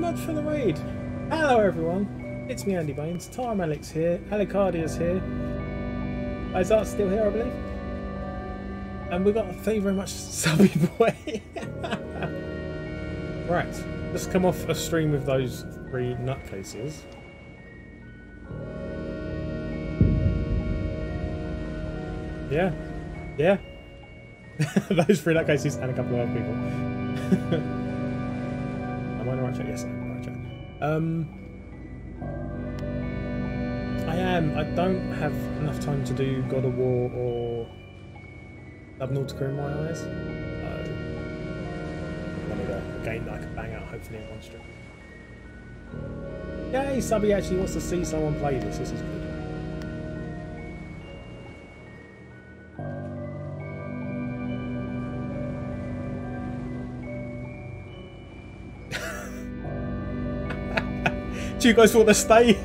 very much for the raid. Hello everyone, it's me Andy Baines, Time Alex here, Alicardia's here, Izart's still here I believe, and we've got thank you very much Subby boy. Right, let's come off a stream with those three nutcases. Yeah, yeah. Those three nutcases and a couple of other people. Am I on the right track? Yes, I'm on the right track. I am. I don't have enough time to do God of War or Subnautica in my eyes. I'm going to go a game that I can bang out hopefully in one stream. Yay, Subby actually wants to see someone play this. This is good. Do you guys want to stay?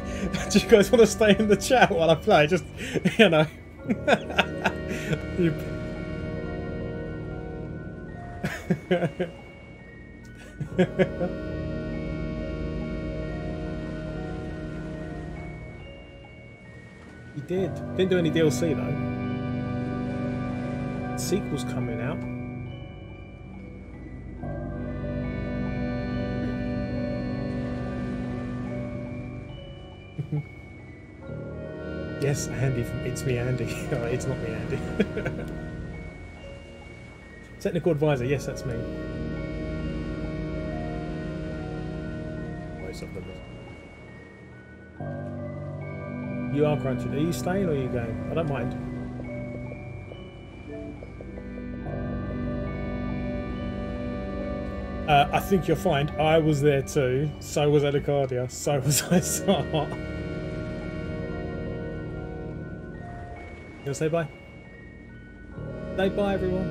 Do you guys want to stay in the chat while I play? Just, you know. He did. Didn't do any DLC though. Sequel's coming out. Yes, Andy from It's Me Andy. Alright, it's not me Andy. Technical advisor, yes, that's me. You are crunching. Are you staying or are you going? I don't mind. I think you'll find I was there too. So was Alicardia. So was Izart. You'll say bye. Say bye, everyone.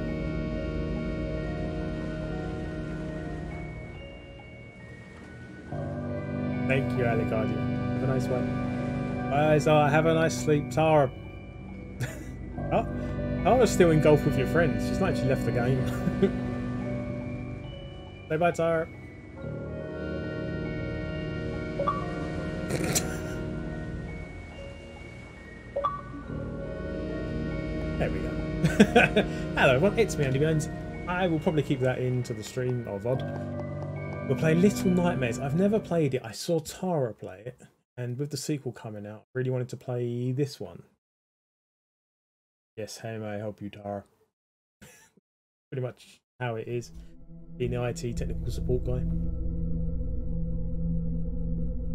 Thank you, Alicardia. Have a nice one. Bye, Izar. Have a nice sleep. Tahra. Oh, Tara's still in golf with your friends. She's not actually left the game. Say bye, Tahra. Hello everyone, it's me Andy Baines. I will probably keep that into the stream or VOD. We'll play Little Nightmares. I've never played it. I saw Tahra play it, and with the sequel coming out, I really wanted to play this one. Yes, how may I help you, Tahra? Pretty much how it is. Being the IT technical support guy.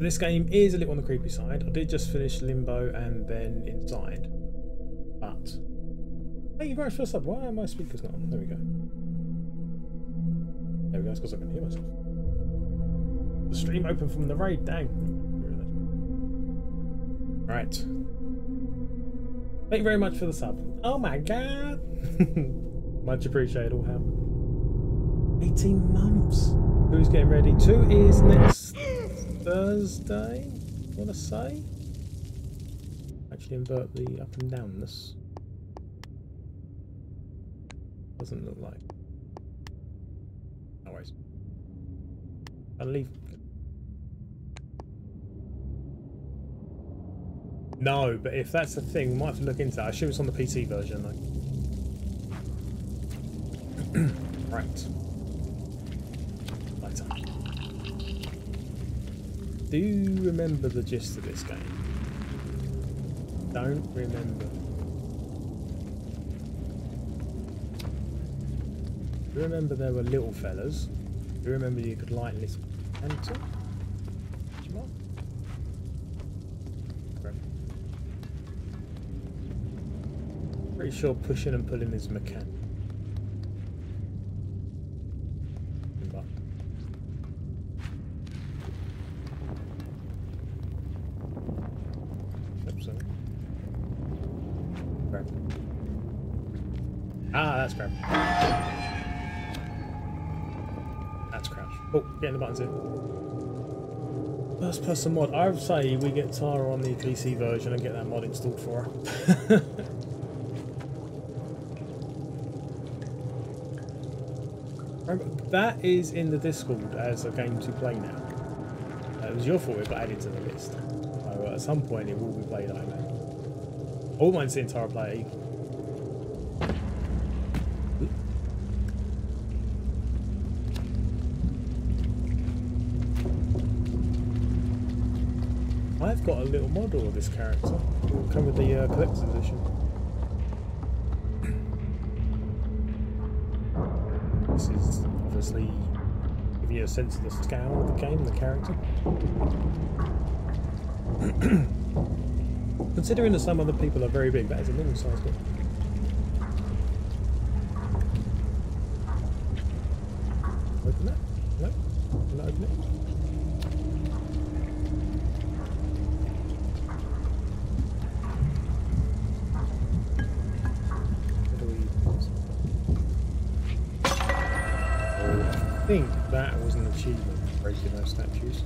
This game is a little on the creepy side. I did just finish Limbo and then Inside. But thank you very much for the sub. Why are my speakers not on? There we go. There we go, it's because I can hear myself. The stream opened from the raid, dang. Right. Thank you very much for the sub. Oh my god! Much appreciated, all help. 18 months. Who's getting ready? 2 is next Thursday, I want to say. Actually invert the up and downness. Doesn't look like. No worries. I'll leave. No, but if that's the thing, we might have to look into that. I assume it's on the PC version though. Right. Lights up. Do you remember the gist of this game? Don't remember. Do you remember there were little fellas? Do you remember you could light little lantern? Pretty sure pushing and pulling is mechanic. Ah, that's crap. Oh, getting the buttons in. First person mod. I would say we get Tahra on the PC version and get that mod installed for her. Remember, that is in the Discord as a game to play now. it was your fault it got added to the list. So at some point it will be played, I imagine. I wouldn't mind seeing Tahra play it either. I've got a little model of this character. It'll come with the collector's edition. This is obviously giving you a sense of the scale of the game, the character. Considering that some other people are very big, that is a little size game. Open that? No? Can I open it? I think that was an achievement, breaking those statues.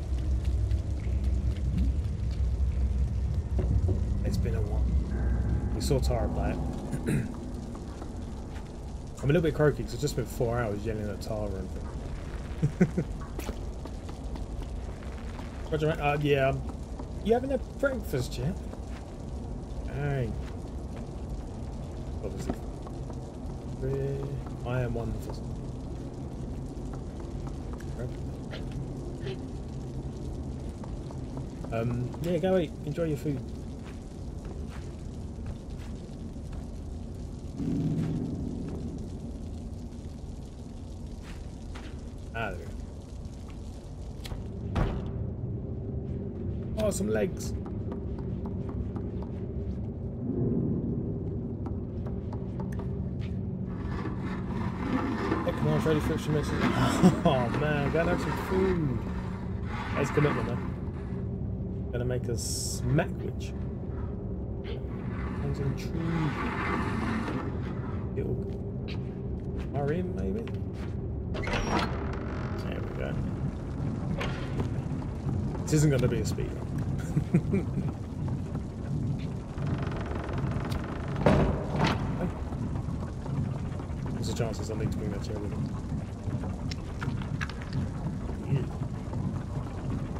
It's been a while. We saw Tahra play it. I'm a little bit croaky because I've just spent 4 hours yelling at Tahra and things. Roger, mate. Yeah. You having a breakfast yet? Hey. Obviously. I am one for some. Yeah, go eat. Enjoy your food. Ah, there we go. Oh, some legs. Economics ready for extra message. Oh man, gotta have some food. That's commitment, man. Gonna make a smack witch. There's a tree. It'll are in maybe. There we go. This isn't gonna be a speed run. There's a chance there's something to bring that chair with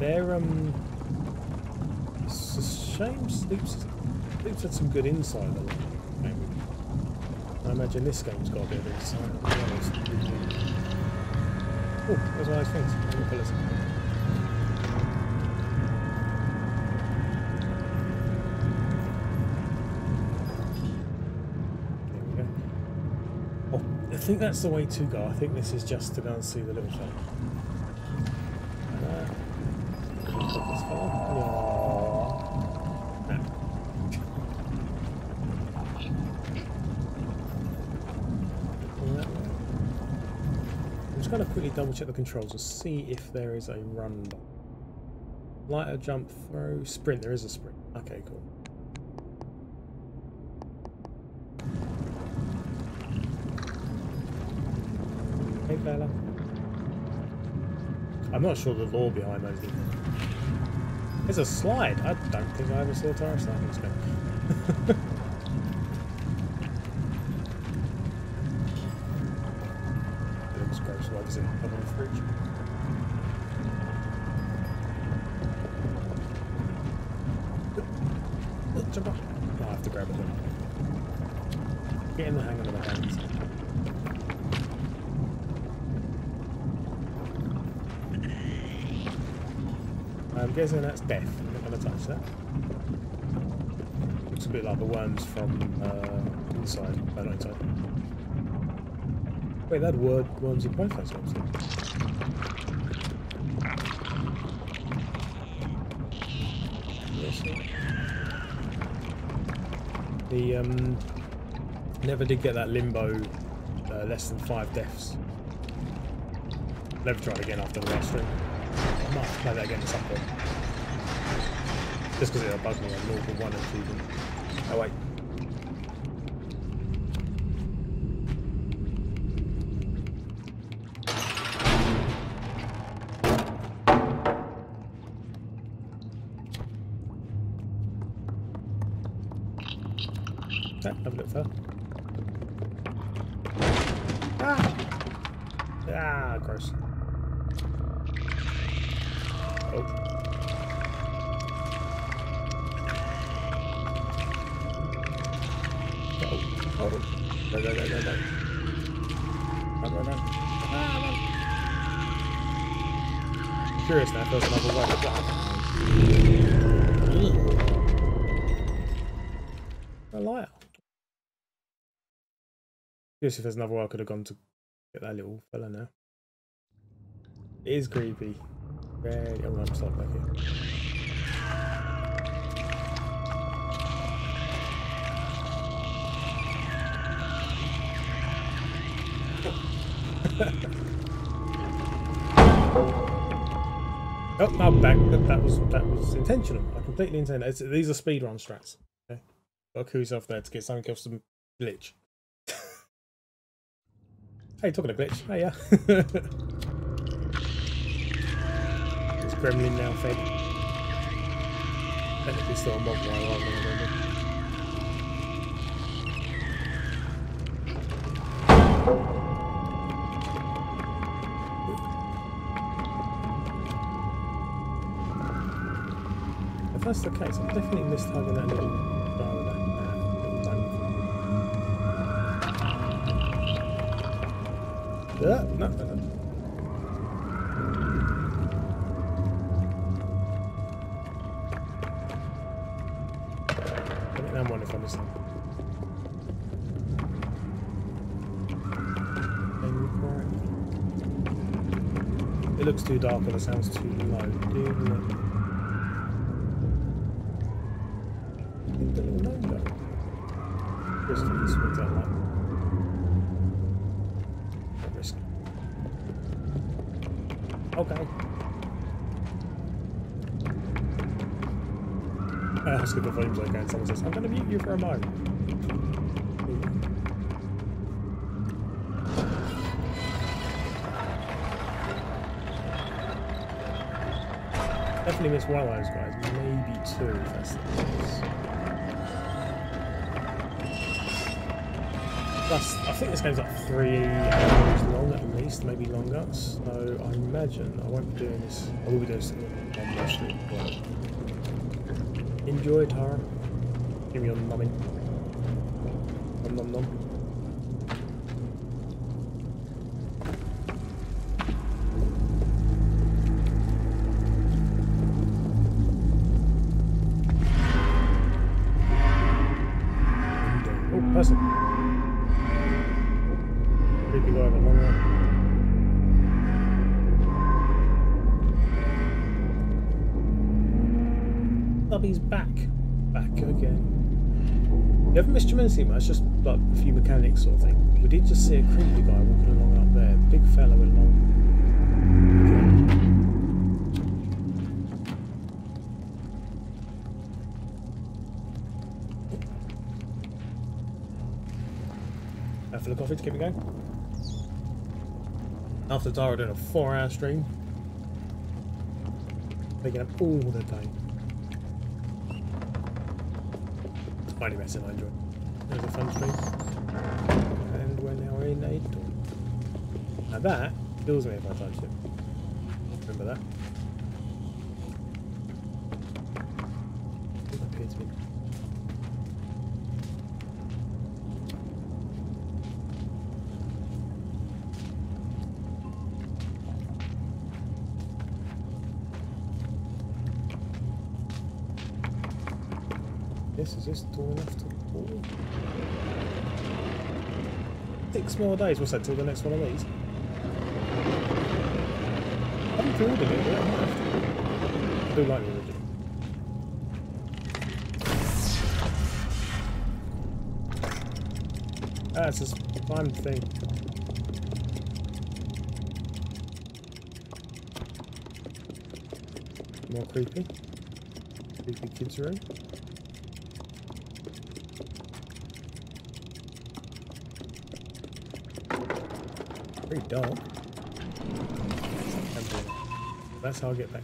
it. They're shame Sleeps had some good insight though. Maybe. I imagine this game's got a bit of insight. Oh, those are nice things. I'm going to pull this up. There we go. Oh, I think that's the way to go. I think this is just to go and see the little shape. Double check the controls and see if there is a run button. Lighter, jump, throw, sprint. There is a sprint. Okay, cool. Hey, fella. I'm not sure the lore behind those either. There's a slide. I don't think I ever saw a Tahra slide in this game. And that's death. I'm not going to touch that. Looks a bit like the worms from Inside. Oh, no, Inside. Wait, that word worms in both those ones. Yes, the never did get that Limbo less than 5 deaths. Never tried again after the last stream. I might play that again at some point. Just because it'll bug me on normal 1 and 2. Oh wait. Okay, have a look further. Ah! Ah, gross. Oh. Go, go, go, go, go. Run, run, run. Ah, run. Curious now if there's another way. A liar. Curious if there's another way I could have gone to get that little fella now. It is creepy. Very. Oh, I'm stuck back here. Oh, I'm back. That was intentional. I completely intended it. These are speedrun strats. Okay, got to cool yourself there to get something else to glitch. Hey, talking of glitch. Hey, yeah. It's gremlin now fed. Technically still a mob while I'm going to that's the case. I'm definitely mistyping that little bar with that little diamond. No, no, no. I think that one if I missed it. It looks too dark and it sounds too low, doesn't it? The volume's okay, and someone says, I'm gonna mute you for a moment. Definitely miss one of those guys, maybe two if that's the case. Plus, I think this game's like 3 hours long at least, maybe longer, so I imagine I won't be doing this. I will be doing this on the stream, but enjoy, Tahra. Give me your numbing. Nom nom nom. Oh, person. Creepy guy with a long arm. Subby's back again. You haven't missed tremendously much, just like a few mechanics sort of thing. We did just see a creepy guy walking along up there, big fella with long. Have a look off it to keep it going. After Tahra doing a 4-hour stream, taking up all the time. Mighty messing, I enjoyed it. It was a fun stream. And we're now in a door. Now that kills me if I touch it. Remember that? It appeared to be. Is this door enough to pull? 6 more days, what's that, till the next one of these? I haven't pre-ordered it, but I might have to. I do like the original. Ah, it's a slime thing. More creepy. Creepy kids room. Pretty dark. That's how I get back.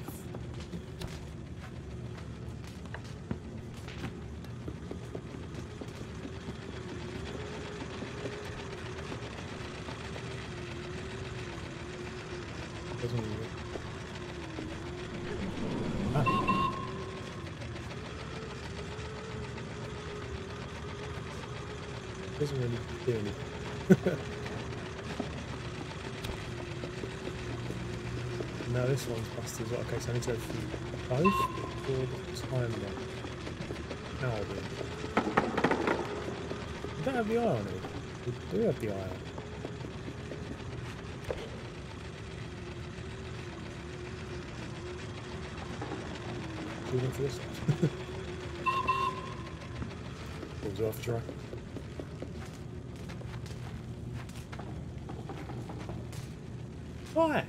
doesn't really do anything. Now this one's busted as well. Okay, so I need to go through both for the time then. Now I'll do it. We don't have the eye on it. We do have the eye on it. Do we look for this one? What was I after? Why?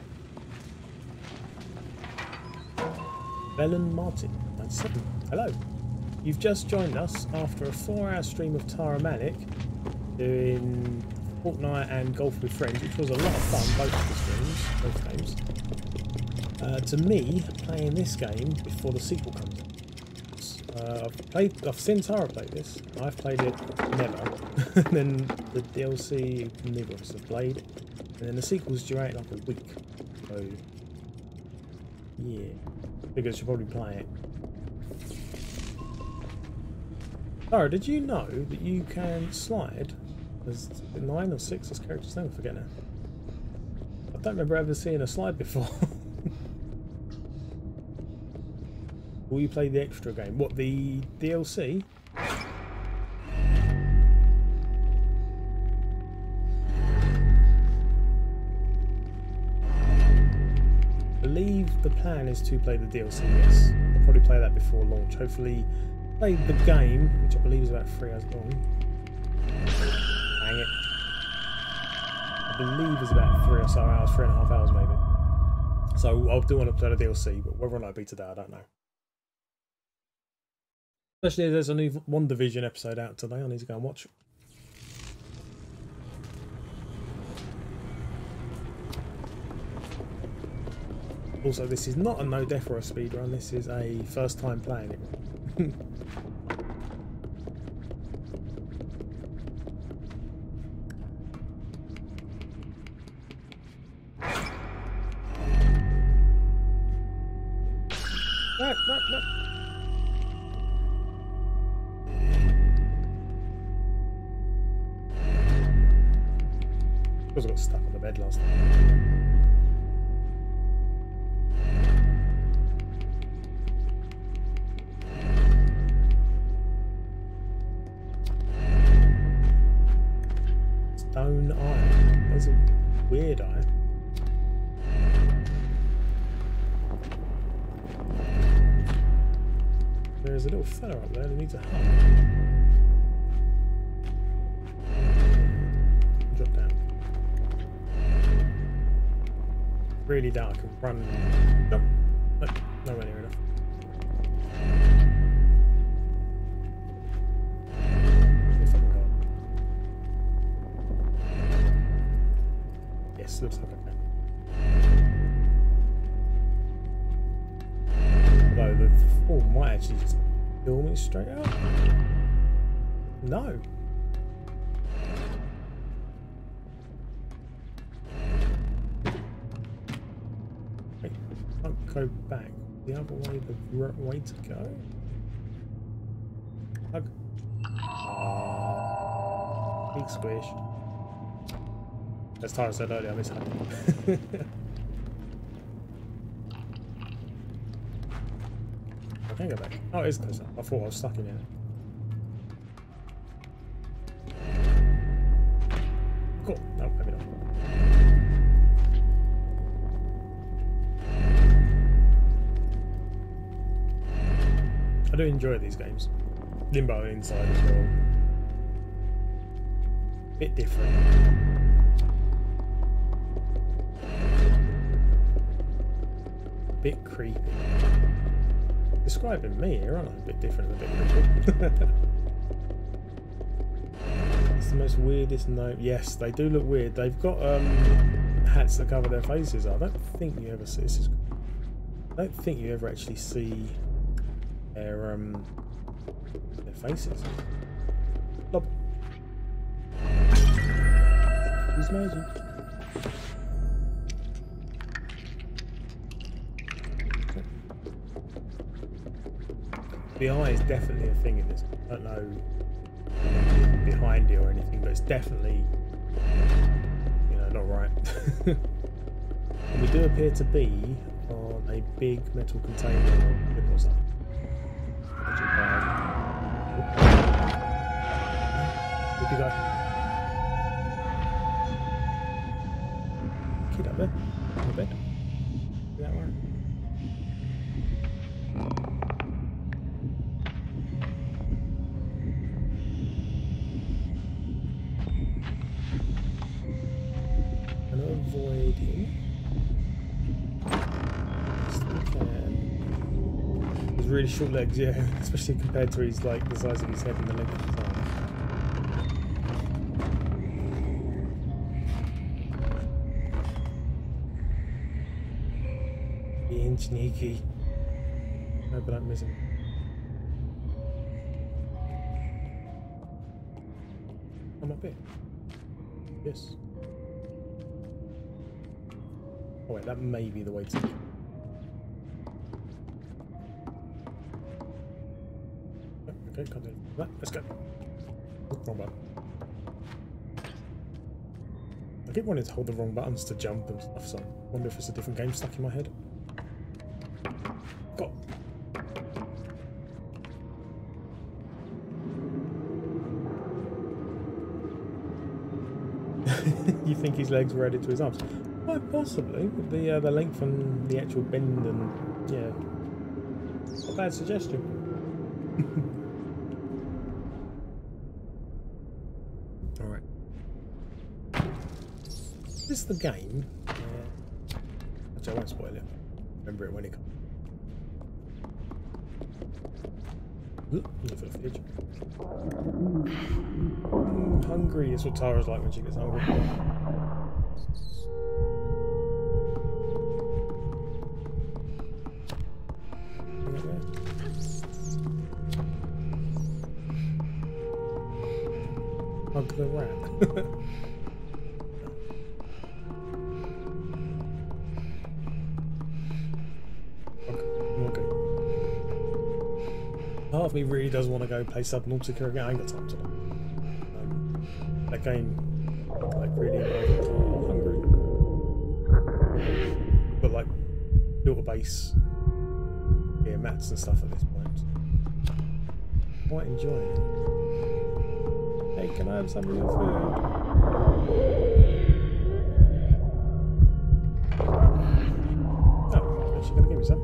Belen Martin, 97. Hello. You've just joined us after a 4-hour stream of Tahra Manic doing Fortnite and Golf with Friends, which was a lot of fun, both of the streams, both games. To me, playing this game before the sequel comes out. I've seen Tahra play this. I've played it never. And then the DLC, neither of us have played. And then the sequel's durated like a week. So, yeah. Because you're probably playing it. Tahra, did you know that you can slide as 9 or 6 as characters? Never forget that. I don't remember ever seeing a slide before. Will you play the extra game? What, the DLC? I believe the plan is to play the DLC, yes. I'll probably play that before launch. Hopefully play the game, which I believe is about 3 hours long. Dang it. I believe it's about 3 or so hours, 3.5 hours maybe. So I do want to play the DLC, but whether or not it'll be today, I don't know. Especially if there's a new WandaVision episode out today, I need to go and watch. Also, this is not a no death or a speed run. This is a first time playing it. No. I also got stuck on the bed last night. Own eye. That's a weird eye. There's a little fella up there that needs a hug. Drop down. Really dark and run. Nope. No, nowhere near enough. Looks like okay. Although the fall might actually just kill me straight up. No. Wait, can't go back. The other way, the right way to go. Hug. Big squish. As Tyron said earlier, I misheard. I can't go back. Oh, it is closer. I thought I was stuck in here. Cool. No, maybe not. I do enjoy these games. Limbo and Inside as well. Bit different. Bit creepy. Describing me here, aren't I? A bit different and a bit creepy. It's the most weirdest note. Yes, they do look weird. They've got hats that cover their faces. I don't think you ever see this. I don't think you ever actually see their faces. Lob. He's magic. The eye is definitely a thing in this. I don't know. behind you or anything, but it's definitely, you know, not right. And we do appear to be on a big metal container. What was that? Where'd you go? Kid up there. On the bed. That one. Really short legs, yeah, especially compared to his, like, the size of his head and the length of his arm. Being sneaky. I hope I don't miss him. I'm up here. Yes. Oh wait, that may be the way to go. Okay, can't do that. Let's go. Wrong button. I keep wanting to hold the wrong buttons to jump and stuff, so I wonder if it's a different game stuck in my head. Got. You think his legs were added to his arms? Quite possibly. The length and the actual bend and, yeah. Not a bad suggestion. Is the game? Actually, I won't spoil it. Remember it when it comes. Hungry is what Tara's like when she gets hungry. Hug the rat. Part of me really does want to go play Subnautica again. I ain't got time to that game, like, really hungry. But, like, built a base, yeah, mats and stuff at this point. Quite enjoying it. Hey, can I have some of your food? Oh, she's gonna give me some.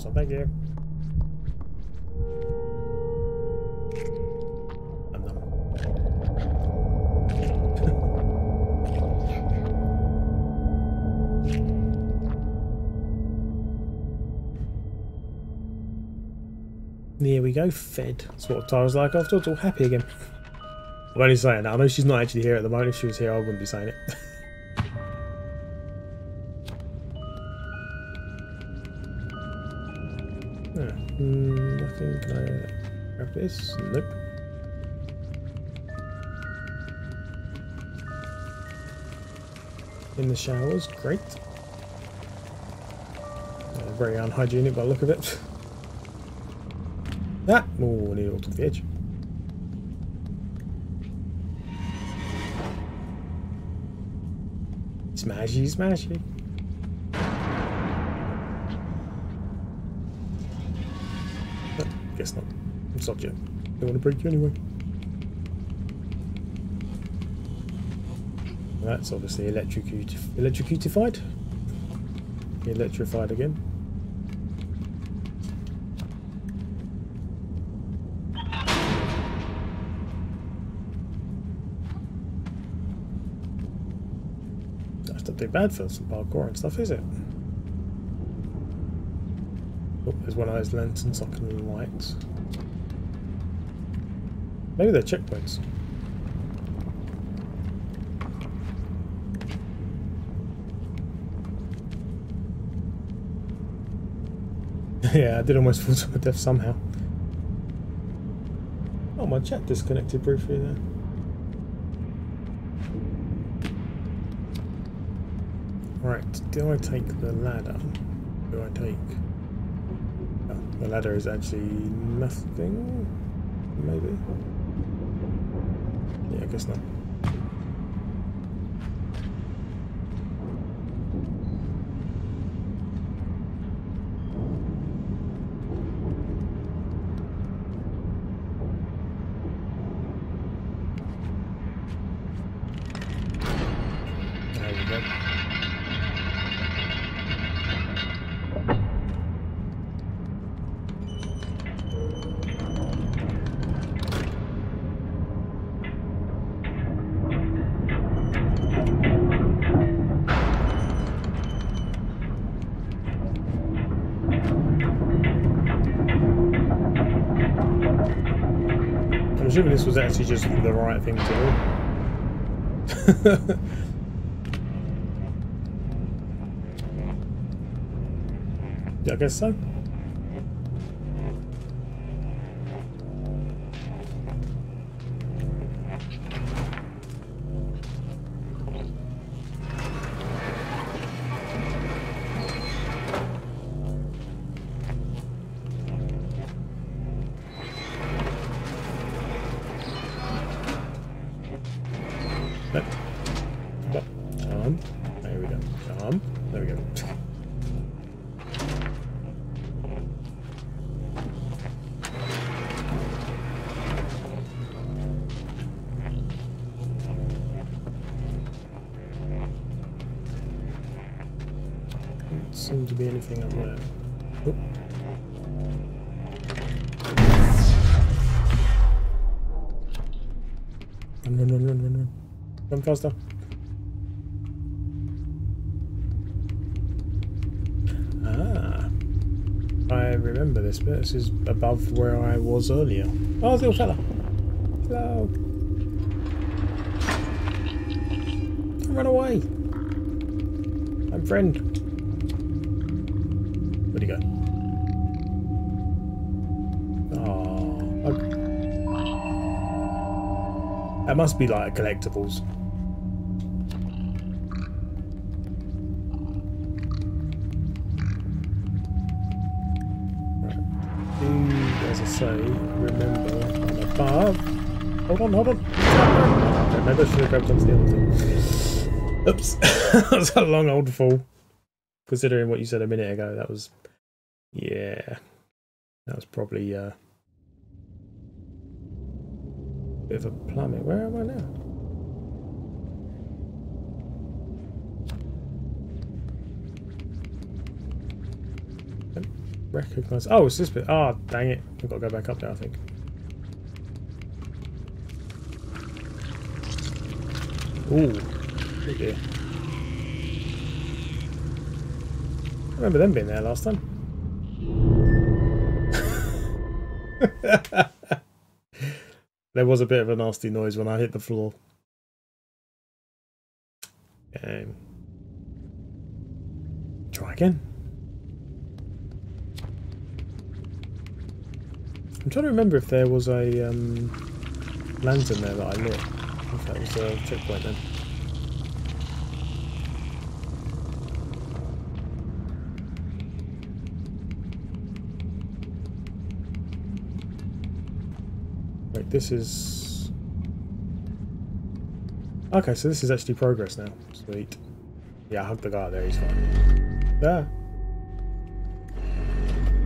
So thank you. I'm done. There we go, fed. That's what Tara's like afterwards, all happy again. I'm only saying that. I know she's not actually here at the moment. If she was here, I wouldn't be saying it. Nothing. Can I grab this? Nope. In the showers, great. Very unhygienic by the look of it. That. Ah, oh, I need it all to the edge. Smashy, smashy. Guess not. I'm sorry, Jim. Don't want to break you anyway. That's obviously electrocutified. Electrified again. That's not too bad for some parkour and stuff, is it? Oh, there's one of those lanterns I can light. Maybe they're checkpoints. Yeah, I did almost fall to my death somehow. Oh, my chat disconnected briefly there. Right, do I take the ladder? Do I take... The ladder is actually nothing, maybe? Yeah, I guess not. This was actually just the right thing to do. Yeah, I guess so. Faster. Ah, I remember this bit. This is above where I was earlier. Oh, the old fella. Hello. Don't run away. I'm friend. Where'd he go? Oh, okay. That must be like collectibles. Hold on. Okay, maybe I should have grabbed onto the other thing. Oops. That was a long old fall. Considering what you said a minute ago, that was... yeah. That was probably a bit of a plummet. Where am I now? I don't recognise... oh, it's this bit. Ah, oh, dang it. I've got to go back up there, I think. Ooh, okay. I remember them being there last time. There was a bit of a nasty noise when I hit the floor. Try again. I'm trying to remember if there was a lantern there that I lit. If that was a checkpoint then. Wait, this is... okay, so this is actually progress now. Sweet. Yeah, I hugged the guy out there, he's fine. There.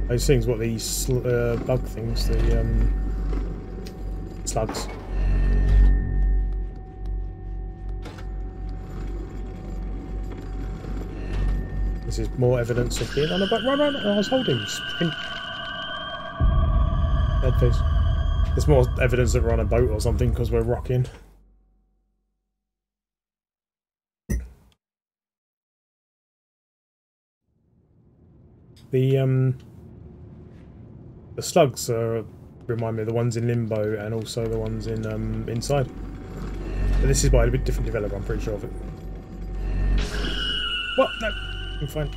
Those things, what, these bug things, the slugs. This is more evidence of being on a bike. Run! I was holding. Sprint. Dead face. There's more evidence that we're on a boat or something because we're rocking. The slugs remind me of the ones in Limbo and also the ones in Inside. But this is by a bit different developer, I'm pretty sure of it. What? No. I'm fine.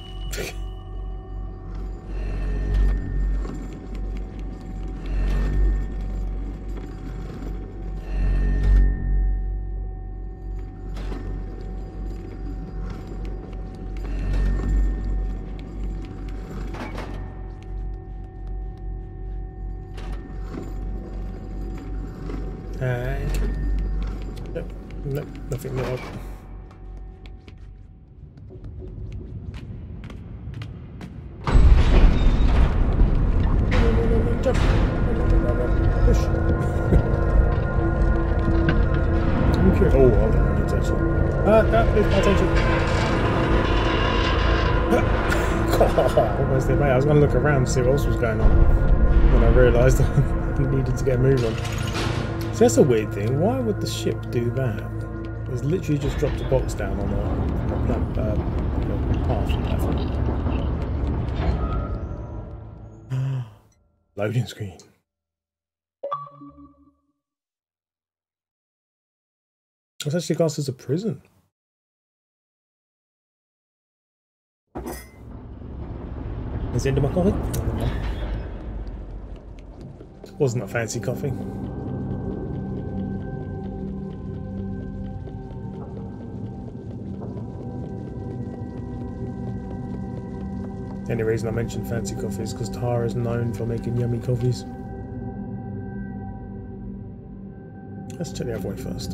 Nope, nothing more. Jump. Push. I'm curious. Oh, I don't need attention. That is my attention. Almost there, mate. I was going to look around to see what else was going on when I realised I needed to get a move on. So that's a weird thing. Why would the ship do that? It's literally just dropped a box down on a path. Loading screen. It's actually classed as a prison. Is the end of my coffee? Wasn't a fancy coffee. The only reason I mentioned fancy coffee is because Tahra is known for making yummy coffees. Let's check the other way first.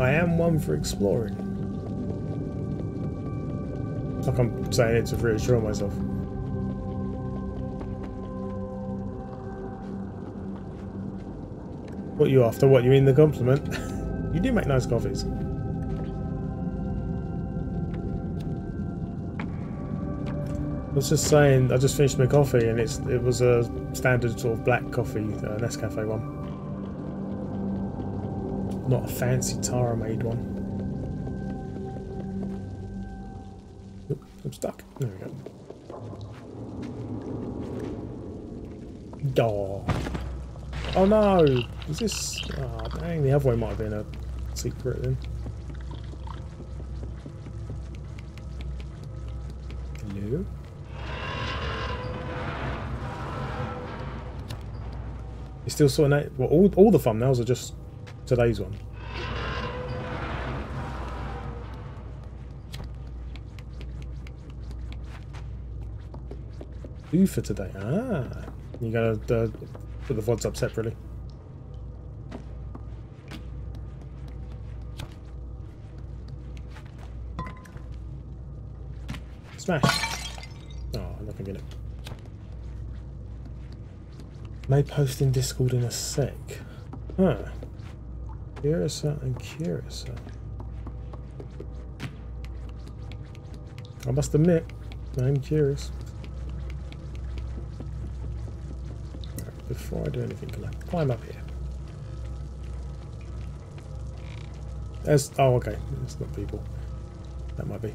I am one for exploring. Like I'm saying it to reassure myself. What are you after? What, you mean the compliment? You do make nice coffees. I was just saying, I just finished my coffee and it was a standard sort of black coffee, Nescafe one. Not a fancy Tahra made one. Oop, I'm stuck. There we go. Oh, oh no! Is this... Oh, dang, the other way might have been a secret then. Hello? You still saw an well, all the thumbnails are just today's one. Do for today. Ah, you gotta put the VODs up separately. Smash. Oh, I'm not gonna get it. May post in Discord in a sec. Huh. Curacao and Curacao. I must admit, I'm curious. Right, before I do anything, can I climb up here? There's... Oh, okay. It's not people. That might be.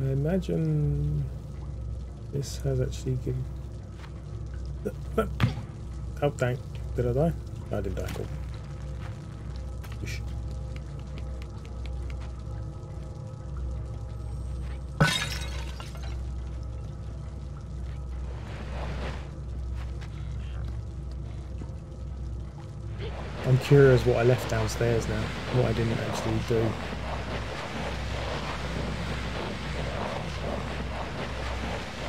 I imagine... This has actually given... Oh, dang. Did I die? No, I didn't die. Cool. I'm curious what I left downstairs now. What I didn't actually do.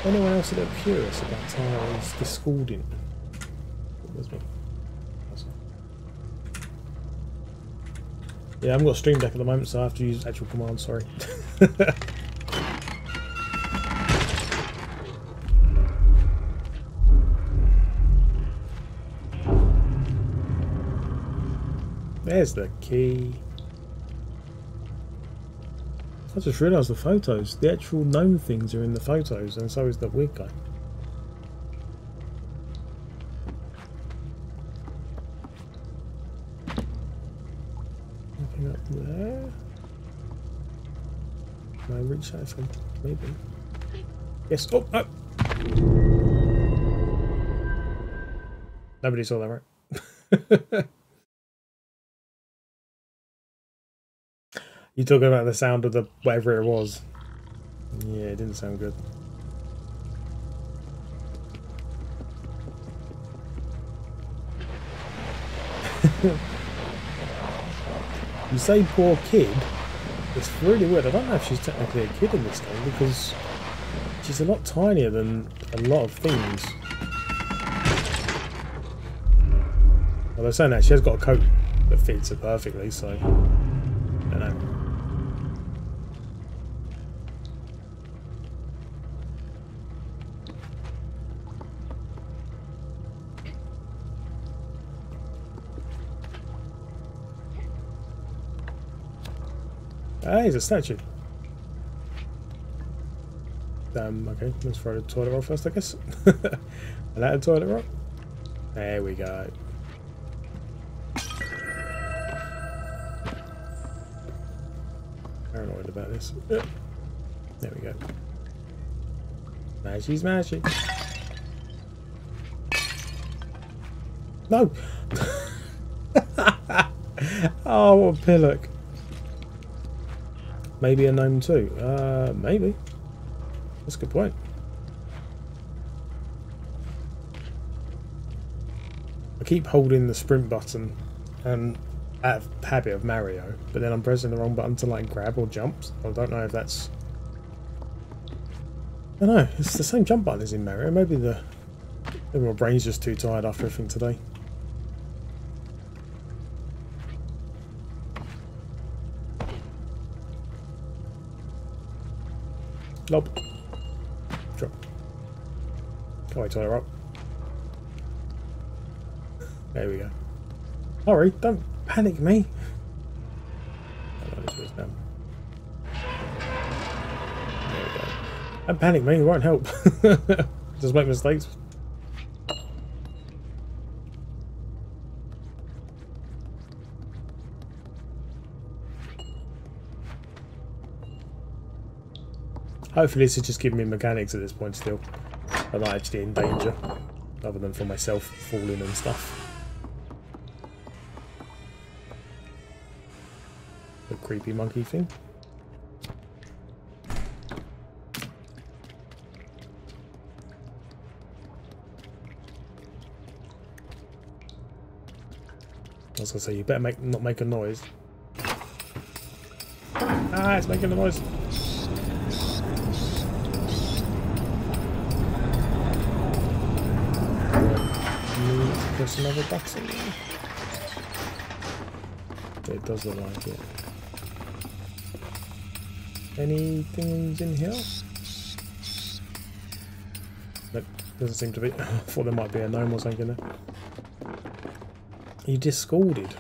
Anyone else that are curious about Tahra's discording? Where's me? Yeah, I haven't got a stream deck at the moment, so I have to use actual commands, sorry. There's the key. I just realised the photos, the actual known things are in the photos, and so is that weird guy. Nothing up there. Can I reach out from maybe? Yes, oh no! Nobody saw that, right? You talking about the sound of the whatever it was? Yeah, it didn't sound good. You say poor kid. It's really weird. I don't know if she's technically a kid in this game because she's a lot tinier than a lot of things. Although saying that, she has got a coat that fits her perfectly, so I don't know. Ah, he's a statue. Okay, let's throw the toilet roll first, I guess. I like the toilet roll. There we go. Paranoid about this. There we go. Smashy, smashy. No! Oh, what a pillock. Maybe a gnome too. Maybe. That's a good point. I keep holding the sprint button and out of habit of Mario, but then I'm pressing the wrong button to like grab or jump. I don't know if that's... I don't know, it's the same jump button as in Mario. Maybe the... Maybe my brain's just too tired after everything today. Lob. Drop. Can't wait till they're up. There we go. Hurry, don't panic me. There we go. Don't panic me, it won't help. Just make mistakes. Hopefully this is just giving me mechanics at this point still. I'm not actually in danger. Other than for myself falling and stuff. The creepy monkey thing. I was gonna say you better not make a noise. Ah, it's making a noise. There's another button. It does look like it. Anything's in here? Nope, doesn't seem to be. I thought there might be a gnome or something in there. You discorded.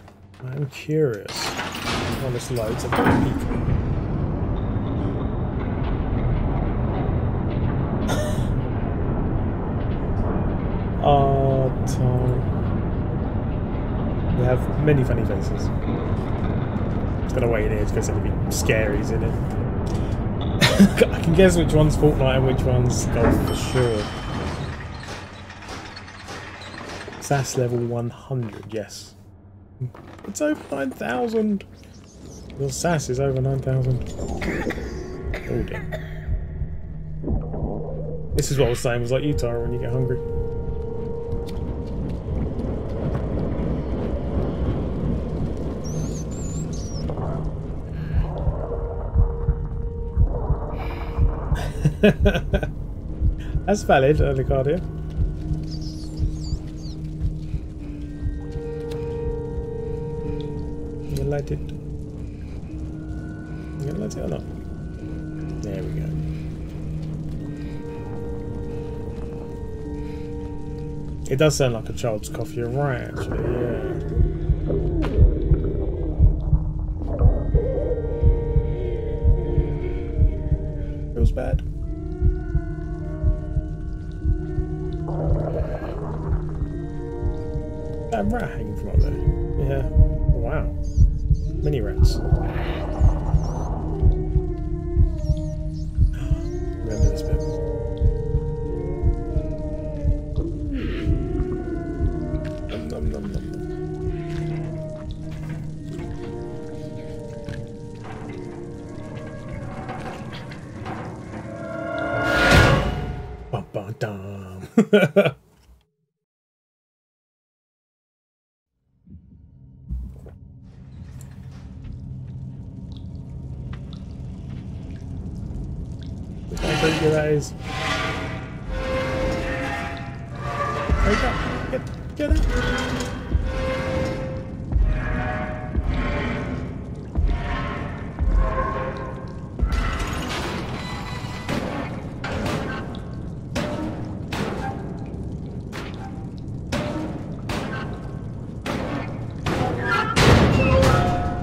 I am curious. Oh, there's loads of people. We have many funny faces. It's gonna wait in here because there'll be scaries in it. I can guess which one's Fortnite and which one's Golf for sure. SAS level 100, yes. It's over 9,000! Your SAS is over 9,000. Oh dear. This is what I was saying, it was like you, Tyra, when you get hungry. That's valid, Alicardia. You gonna light it? You gonna light it or not? There we go. It does sound like a child's cough, you're right actually, yeah. Feels bad. That rat hanging from up there. Yeah. Oh, wow. Mini rats. Remember this bit. Nom nom nom nom. Ba ba dum. Guys. Wake up! Get up!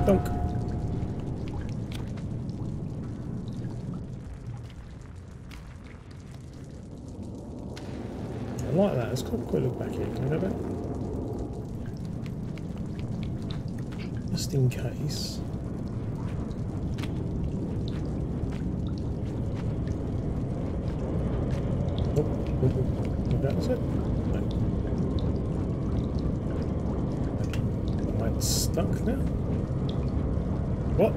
Donc. I like that. Let's quick look back here. Can I go back? Just in case. That was it. Am I stuck now? What?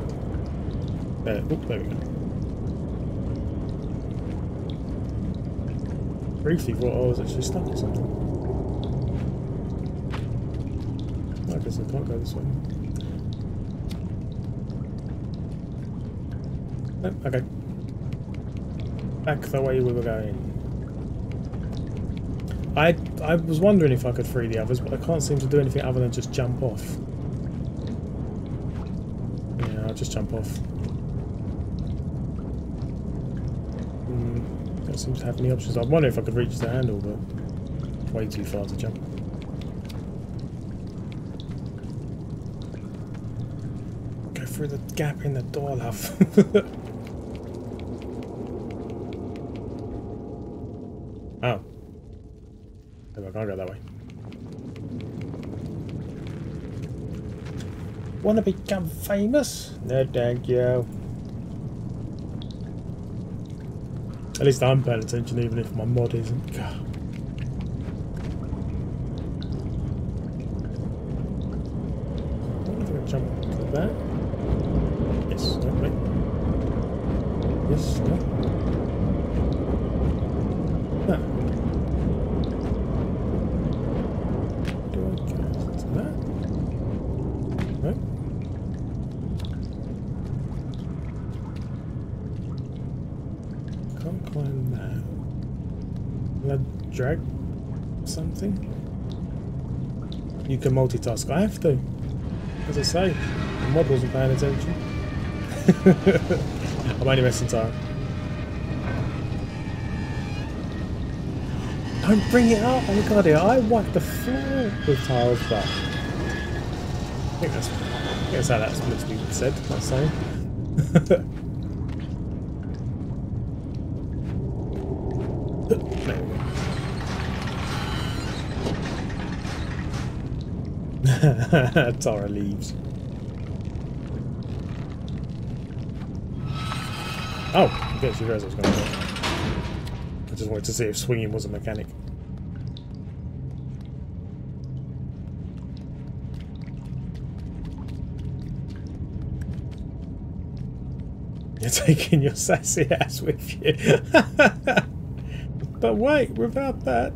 There, oh, there we go. Briefly thought I was actually stuck or something. No, I guess I can't go this way. No, okay. Back the way we were going. I was wondering if I could free the others, but I can't seem to do anything other than just jump off. Yeah, I'll just jump off. Don't seem to have any options. I wonder if I could reach the handle, but way too far to jump. Go through the gap in the door, love. I'll go that way. Wanna become famous? No, thank you. At least I'm paying attention, even if my mod isn't. God. I wonder if I can jump to that. Yes, no, wait. Yes, no. Drag something. You can multitask. I have to. As I say, the mod wasn't paying attention. I'm only messing time. Don't bring it up, Alicardia. I wiped the floor with Tahra's butt. I think that's how that's meant to be said, I'm saying. Tahra leaves. Oh, I guess you guys was going to go. I just wanted to see if swinging was a mechanic. You're taking your sassy ass with you. But wait, without that.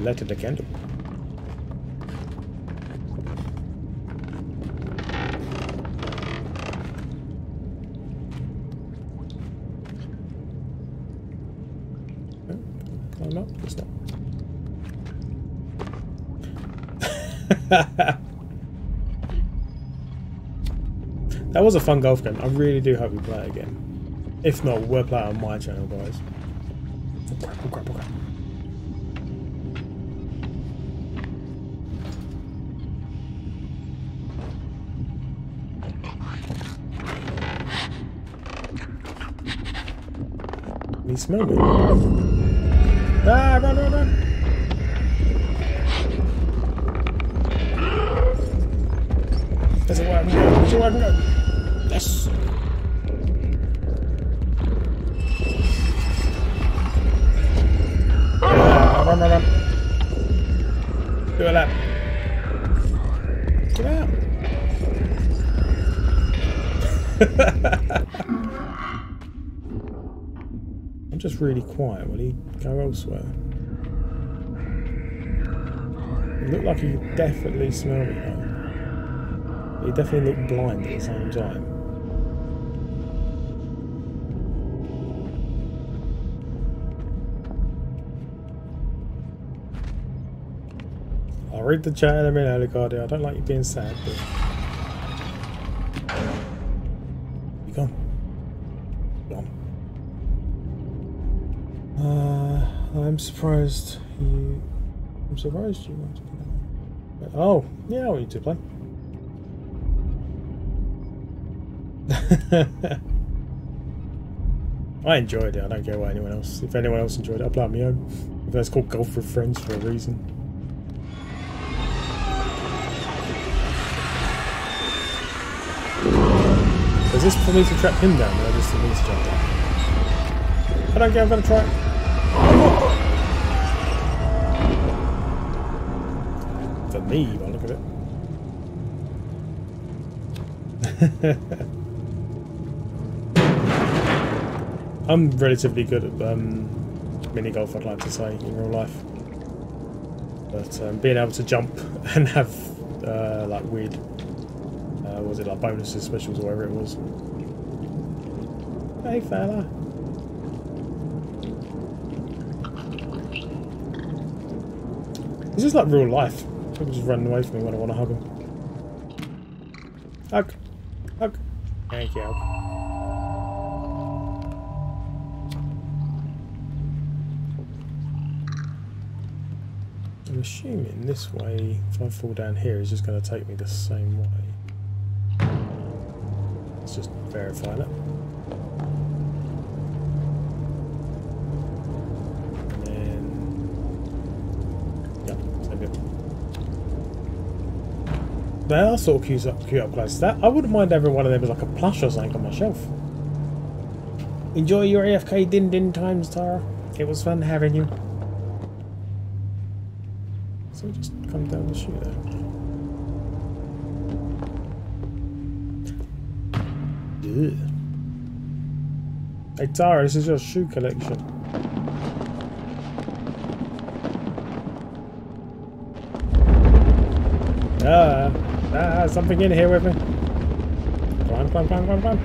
Lighted the candle. Climb up, just stop. That was a fun golf game. I really do hope we play it again. If not, we'll play it on my channel, guys. Oh crap. He smelled it. Ah, run. There's a wagon. Yes! Ah, run. Do a lap. Get out. Just really quiet. Will he go elsewhere? It looked like he could definitely smell me though. He definitely looked blind at the same time. I'll read the chat in a minute, Alicardia. I don't like you being sad, but you're gone. I'm surprised you want to play. Oh, yeah, we need to play. I enjoyed it. I don't care what anyone else. If anyone else enjoyed it, I'll play on my own. If that's called Golf with Friends for a reason. So is this for me to trap him down, or just for me to jump down? I don't care. I'm gonna try it. Oh. For me, but look at it. I'm relatively good at mini golf, I'd like to say, in real life. But being able to jump and have like weird, what was it, like bonuses, specials, or whatever it was. Hey fella. This is like real life. People just running away from me when I want to hug them. Hug. Hug. Thank you. I'm assuming this way, if I fall down here, is just going to take me the same way. Let's just verify that. And then... yeah, same bit. They are sort of cute up places. That I wouldn't mind having one of them as like a plush or something on my shelf. Enjoy your AFK din-din times, Tara. It was fun having you. Just come down the chute there. Ugh. Hey Tara, this is your shoe collection. Something in here with me. Climb, climb, climb, climb, climb.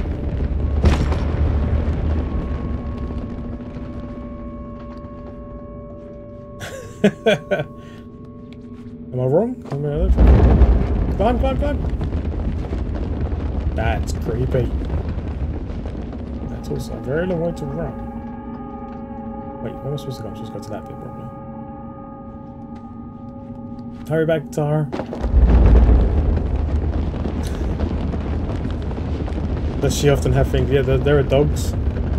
Am I wrong? Am I wrong? Climb, climb, climb! That's creepy. That's also a very long way to run. Wait, where am I supposed to go? I'm supposed to go to that bit probably. Hurry back, Tar. Does she often have things? Yeah, there are dogs.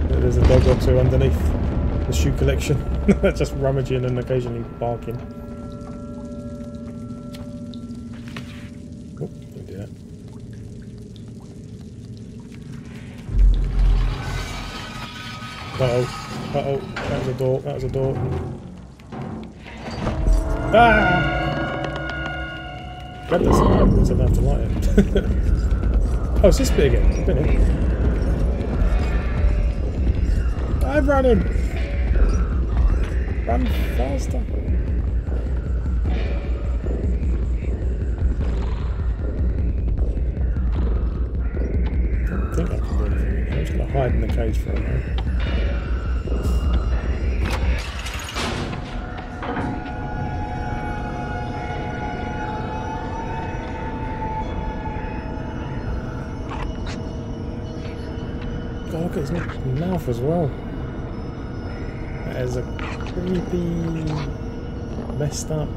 There's a dog or two underneath the shoe collection. Just rummaging and occasionally barking. Uh-oh, uh-oh, that was a door, that was a door. Ah! Grab this, I don't have to light it. Oh, it's this bit again, it's been here. I'm running! Run faster! I don't think I can do anything in here, I'm just going to hide in the cage for a moment. His mouth as well. That is a creepy, messed up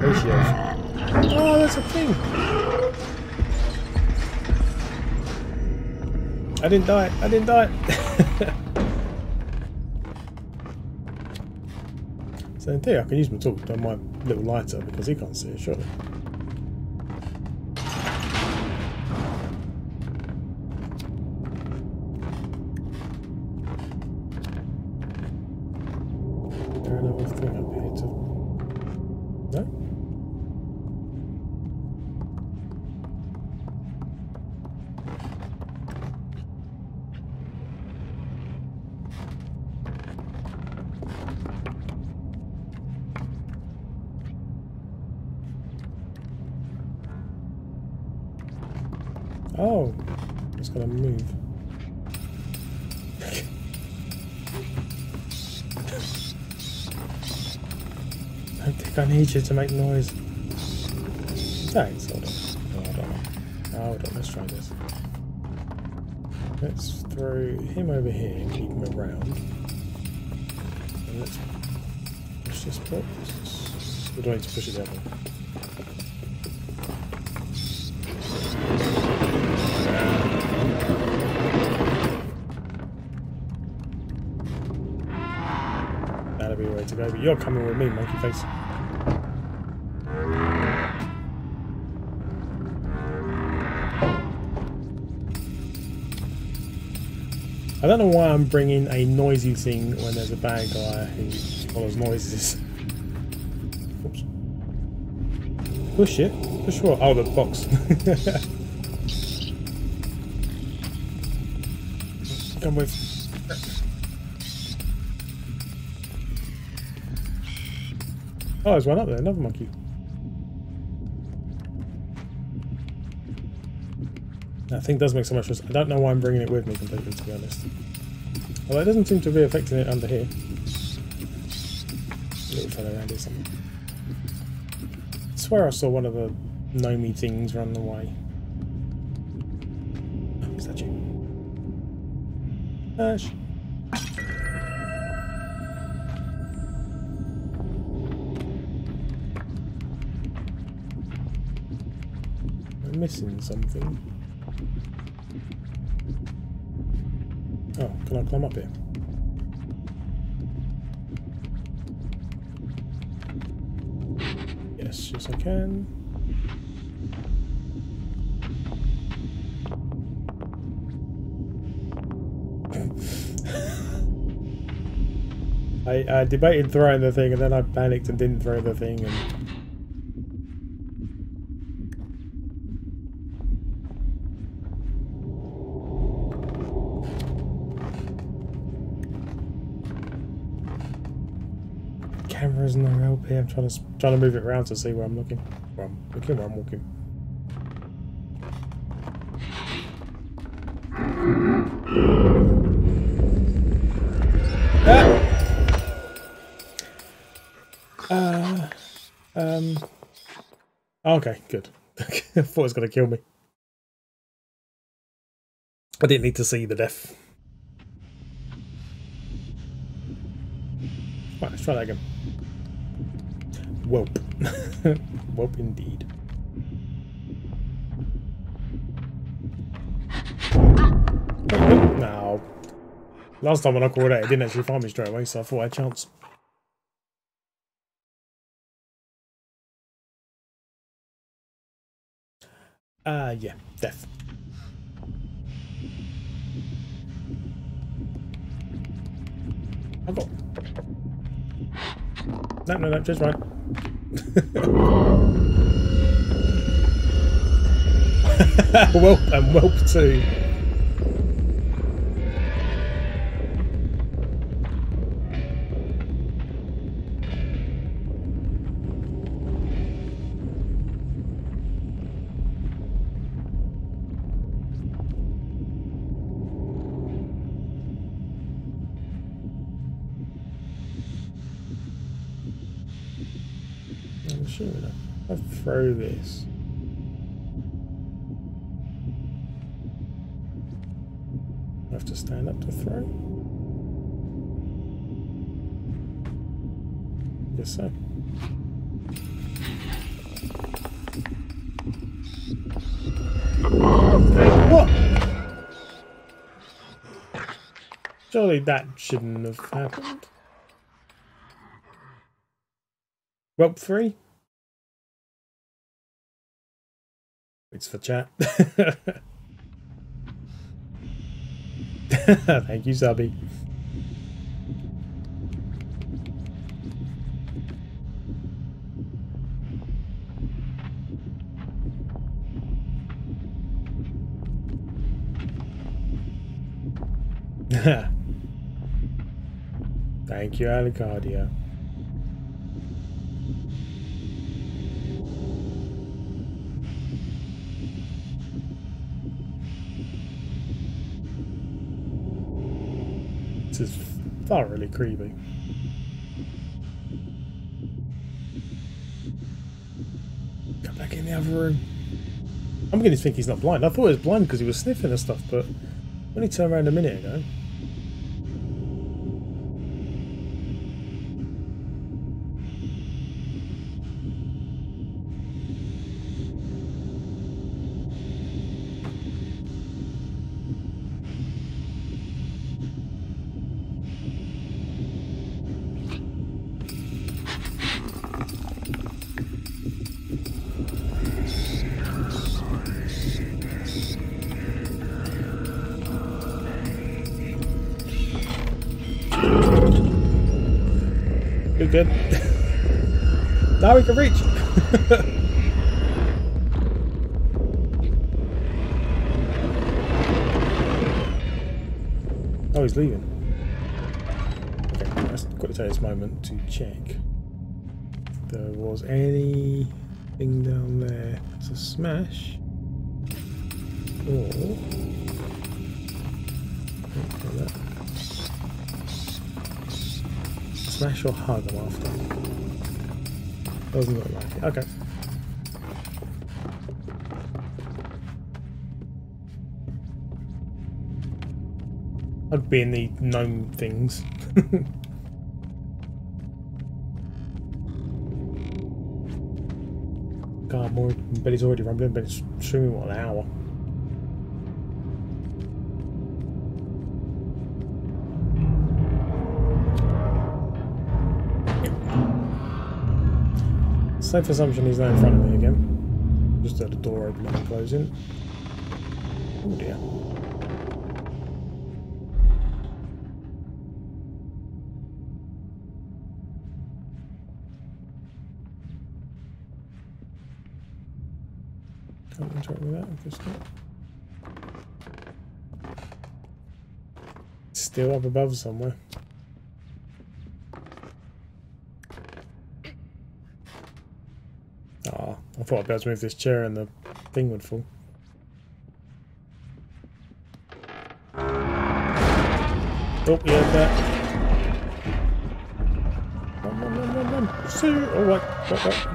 ratio. Oh, that's a thing! I didn't die! I didn't die! So in theory I can use my torch on my little lighter because he can't see it, surely. Oh, I'm just gonna move. I think I need you to make noise. Thanks, hold on. Hold on. Hold on, let's try this. Let's throw him over here and keep him around. And let's push this box. Or do I need to push it down? That'll be the way to go, but you're coming with me, monkey face. I don't know why I'm bringing a noisy thing when there's a bad guy who follows noises. Oops. Push it? Push what? Oh, the box. Come with. Oh, there's one up there, another monkey. That thing does make so much sense. I don't know why I'm bringing it with me completely, to be honest. Although it doesn't seem to be affecting it under here. Little fellow around here somewhere. I swear I saw one of the gnomey things run away. Oh, is that you? Ash. I'm missing something. Oh, can I climb up here? Yes, yes I can. I debated throwing the thing and then I panicked and didn't throw the thing and... There's no help here. I'm trying to move it around to see where I'm looking. Where I'm looking, where I'm walking. Ah! Okay, good. I thought it was gonna kill me. I didn't need to see the death. Right, let's try that again. Whoop. Whoop indeed. No. Last time when I called out, it didn't actually find me straight away, so I thought I had a chance. Yeah, death. I've got... No, no, no, just right. Welp and welp too. Throw this. I have to stand up to throw. Yes, sir. What? Surely that shouldn't have happened. Well, three. It's for chat. Thank you, Subby. Thank you, Alicardia. This is thoroughly creepy. Come back in the other room. I'm going to think he's not blind. I thought he was blind because he was sniffing and stuff, but when he turned around a minute ago. Good, good. Now we can reach. Oh, he's leaving. Okay, let's quickly take this moment to check. There was anything down there to smash, or smash or hug them after. Doesn't look like it. Okay. I'd be in the gnome things. God, more. But he's already rumbling. But it's showing me what, an hour. Safe assumption he's now in front of me again. Just had the door open and closing. Oh dear. Can't interact with that, I guess not. Still up above somewhere. I thought I'd be able to move this chair and the thing would fall. Oh, yeah, that. Run, run, run, run, run. See you. Oh, right, right,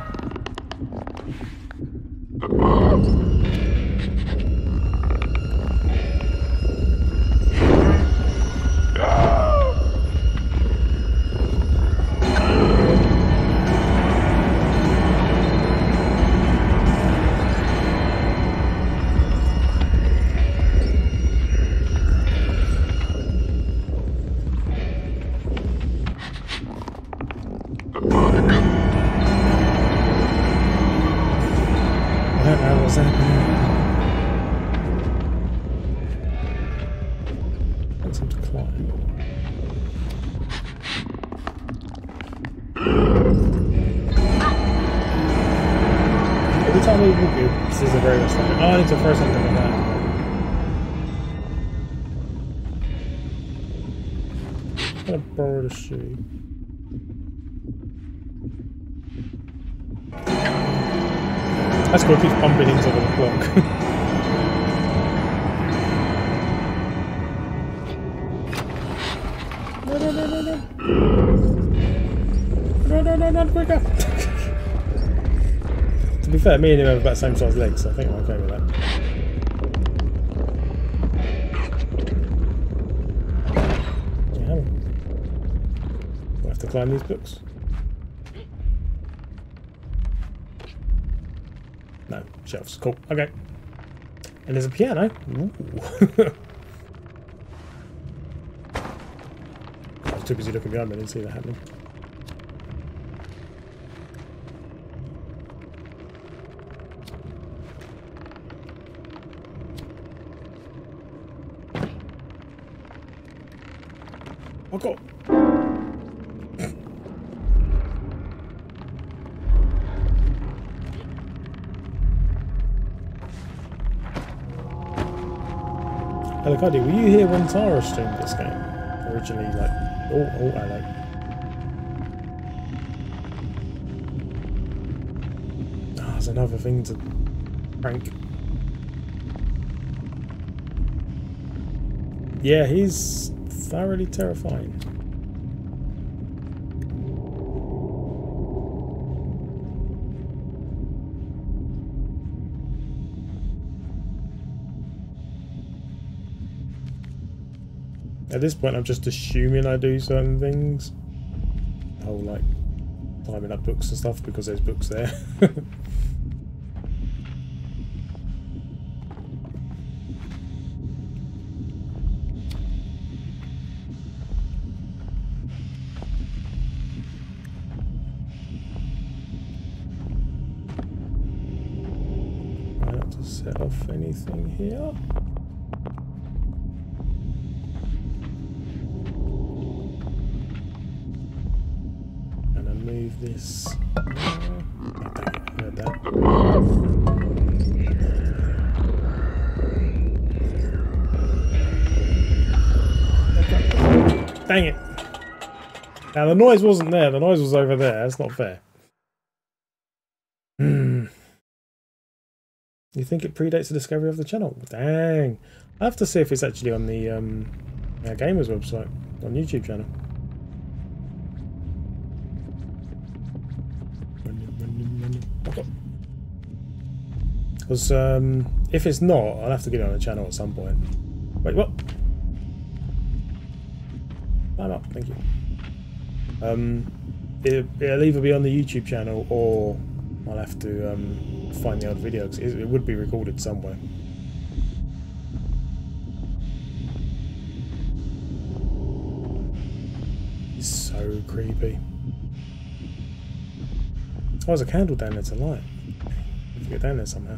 That's cool, it keeps bumping into the clock. No, no, no, no, no. No, no, no, no, quicker. To be fair, me and him have about the same size legs, so I think I'm okay with that. Climb these books? No, shelves. Cool. Okay. And there's a piano. Ooh. I was too busy looking behind me, I didn't see that happening. Oh God. Alicardia, were you here when Tahra streamed this game? Originally, like, oh, I like. Ah, oh, there's another thing to prank. Yeah, he's thoroughly terrifying. At this point, I'm just assuming I do certain things. Oh, like climbing up books and stuff because there's books there. I have to set off anything here. move this. Like that. Dang it. Now the noise wasn't there, the noise was over there, that's not fair. You think it predates the discovery of the channel? Dang. I'll have to see if it's actually on the Gamers website, on YouTube channel. Because if it's not, I'll have to get it on the channel at some point. Wait, what? I'm up, thank you. It'll either be on the YouTube channel or I'll have to find the old video, because it would be recorded somewhere. It's so creepy. Oh, there's a candle down there to light. I have to get down there somehow.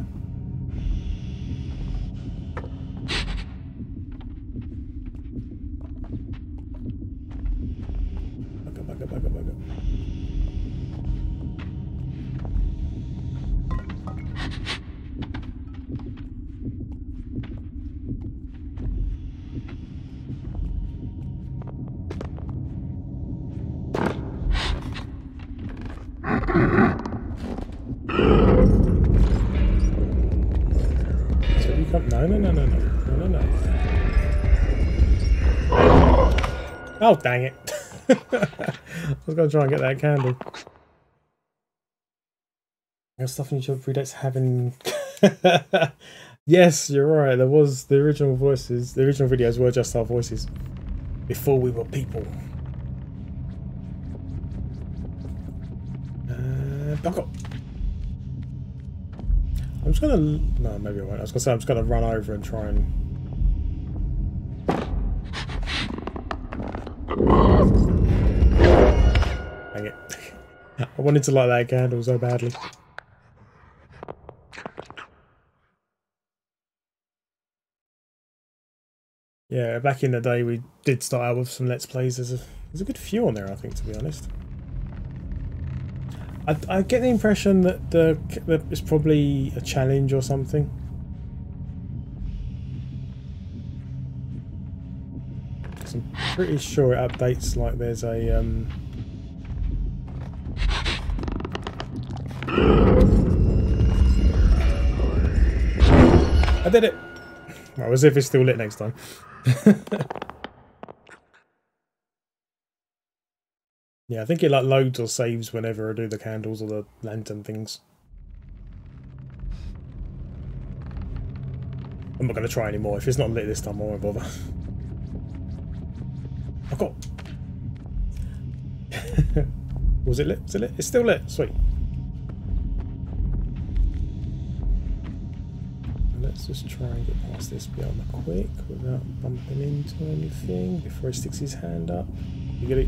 Oh, dang it. I was going to try and get that candle. Stuff in each other predates having... Yes, you're right. There was the original voices. The original videos were just our voices. Before we were people. Back up. I'm just going to... No, maybe I won't. I was going to say I'm just going to run over and try and... Dang it. I wanted to light that candle so badly. Yeah, back in the day we did start out with some Let's Plays. There's a good few on there, I think, to be honest. I get the impression that it's probably a challenge or something. I'm pretty sure it updates like there's a I did it! Well, as if it's still lit next time. Yeah, I think it like loads or saves whenever I do the candles or the lantern things. I'm not going to try anymore. If it's not lit this time, I won't bother. I got. Was it lit? Was it lit? It's still lit. Sweet. Let's just try and get past this bit on the quick without bumping into anything before he sticks his hand up. You get it?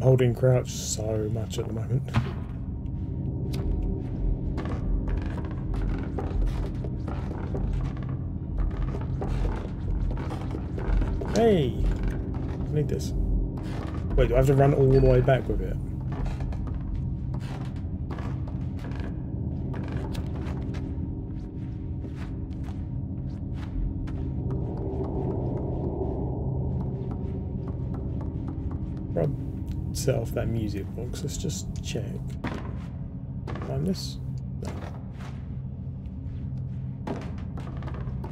Holding crouch so much at the moment. Hey! I need this. Wait, do I have to run all the way back with it? Set off that music box. Let's just check. Find this. No.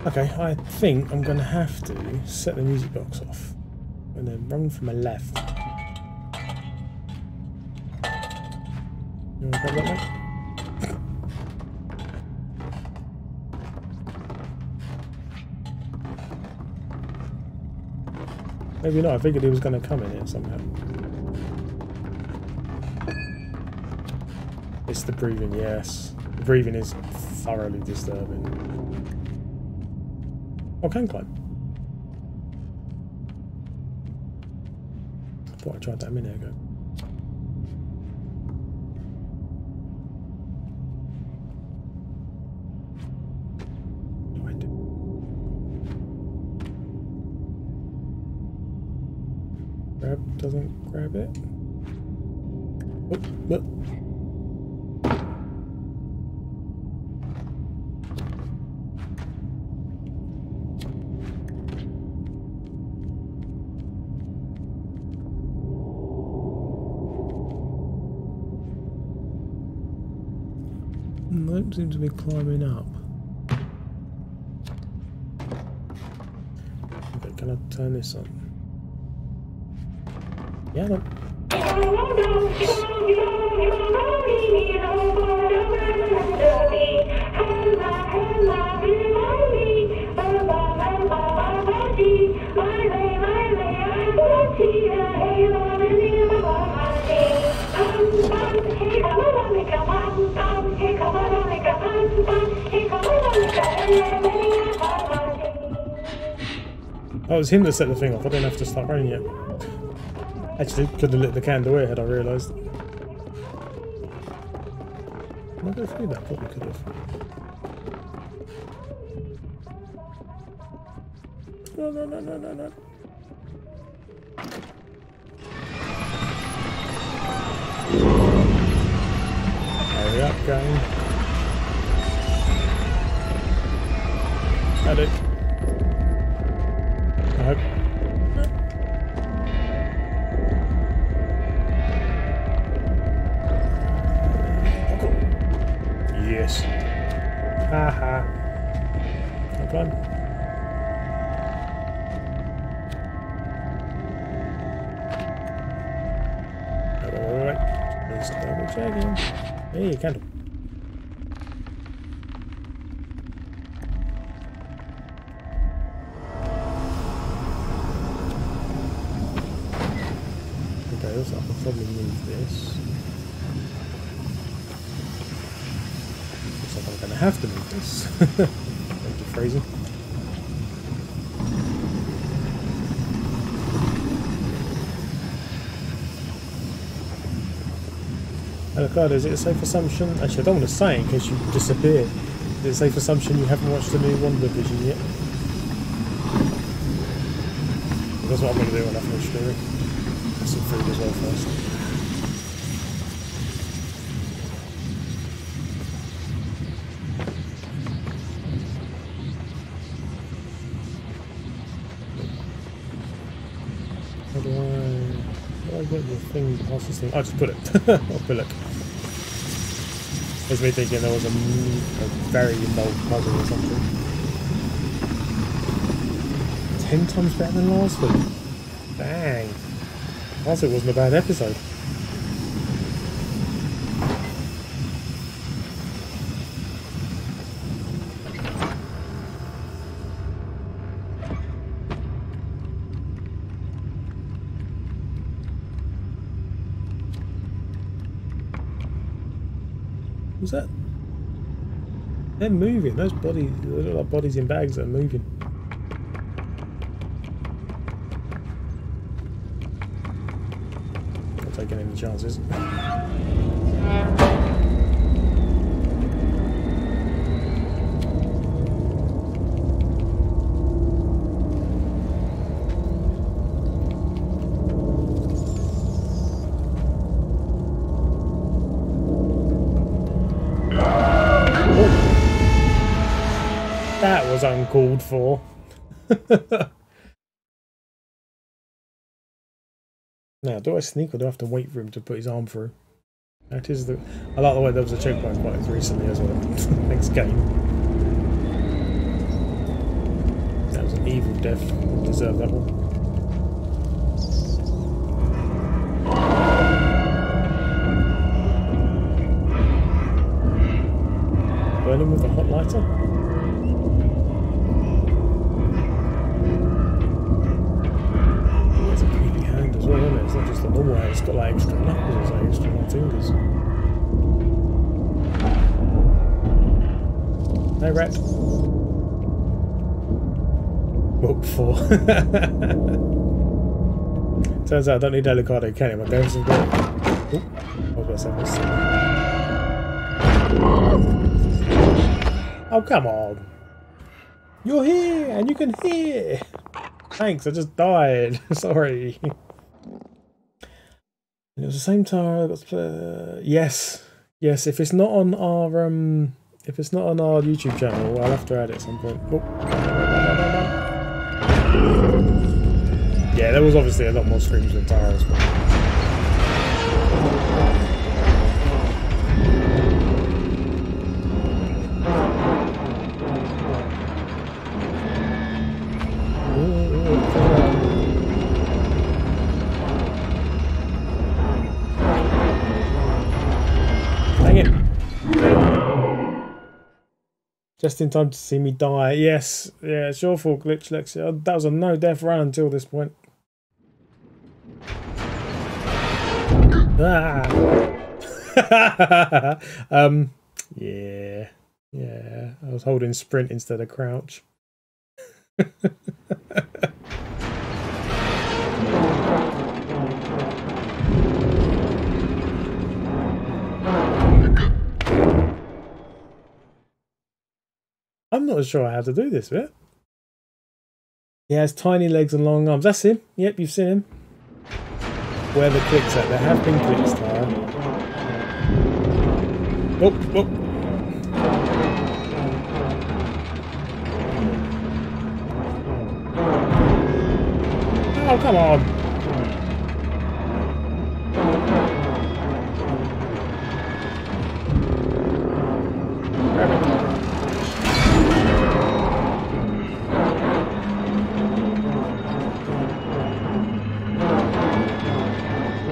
Okay, I think I'm gonna have to set the music box off and then run from my left. You wanna grab that one? Maybe not. I figured he was gonna come in here somehow. It's the breathing, yes. The breathing is thoroughly disturbing. Oh, can climb. what I tried that a minute ago. Grab, doesn't grab it. Oh, look. Nope, seems to be climbing up. Okay, can I turn this on? Yeah, no. Oh, it was him that set the thing off. I didn't have to start running yet. Actually, could have lit the candle had I realised. Can I go through that? Probably could have. No, no, no, no, no, no. Hurry up, game. Had it. I hope. Haha. No problem. Alright. Let's double check in. Hey, candle. Okay, so I can probably move this. I'm going to have to move this. Thank you, phrasing. Alicardia, is it a safe assumption? Actually, I don't want to say it in case you disappear. Is it a safe assumption you haven't watched the new WandaVision yet? That's what I'm going to do when I finish doing. Get some food as well first. Thing past this thing. I just put it. I'll put it. It's me thinking there was a very involved puzzle or something. 10 times better than last week. Dang. Last week wasn't a bad episode. Was that? They're moving. Those bodies, they look like bodies in bags that are moving. Not taking any chances. Uncalled for. Now, do I sneak or do I have to wait for him to put his arm through? That is the. I like the way there was a checkpoint quite recently as well. Next game. That was an evil death. I deserve that one. Burn him with a hot lighter. It's not just the normal hand, it's got like extra knuckles or extra fingers. Hey, rat. Book 4. Turns out I don't need Alicardia, can it? My parents have got it. Oop. I was about to say this. Oh, come on. You're here and you can hear. Thanks, I just died. Sorry. And it was the same Tahra that got to play. Yes. Yes, if it's not on our if it's not on our YouTube channel, I'll have to add it at some point. Oh. Yeah, there was obviously a lot more screams than Tahra as well. Just in time to see me die. Yes. Yeah, it's your fault, Glitch, Lexi. That was a no-death run until this point. Ah. Yeah. Yeah. I was holding sprint instead of crouch. I'm not sure how to do this bit. He has tiny legs and long arms. That's him. Yep, you've seen him. Where the clicks at? There have been clicks, Tyron. Oh, oh. Oh, come on.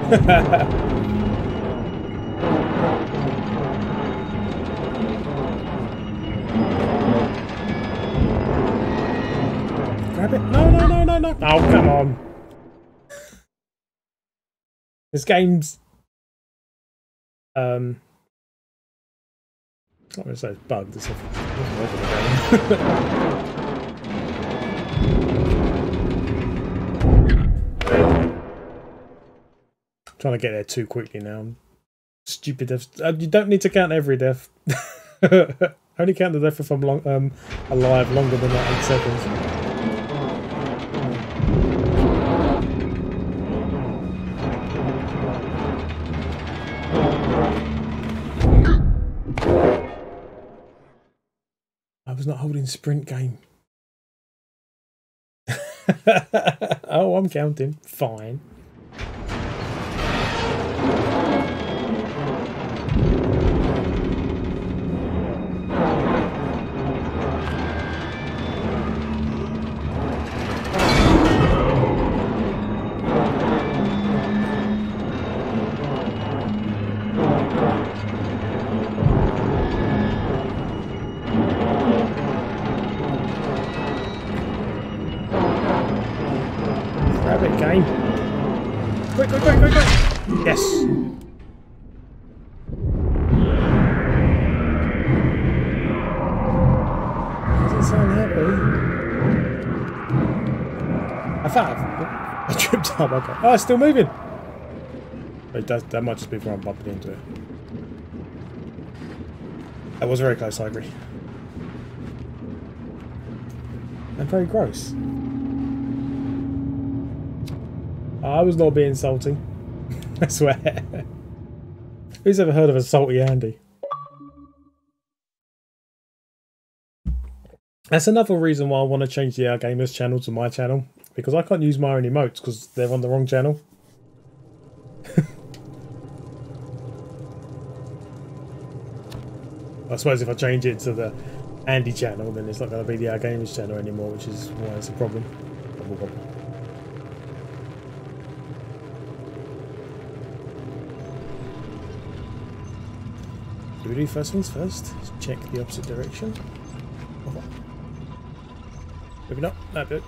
Grab it. No, no, no, no, no. Oh, come on. This game's... I'm not going to say it's bugged. It's a... Trying to get there too quickly now. Stupid deaths. You don't need to count every death. Only count the death if I'm long, alive longer than like 8 seconds. I was not holding sprint game. Oh, I'm counting. Fine. Oh, okay. Oh, it's still moving. It does, that might just be where I'm bumping into it. That was very close, I agree. And very gross. I was not being salty. I swear. Who's ever heard of a salty Andy? That's another reason why I want to change the Our Gamers channel to my channel. Because I can't use my own emotes because they're on the wrong channel. I suppose if I change it to the Andy channel, then it's not going to be the Our Gamers channel anymore, which is why it's a problem. Do we do first things first? Let's check the opposite direction. Okay. Maybe not. That'd be it.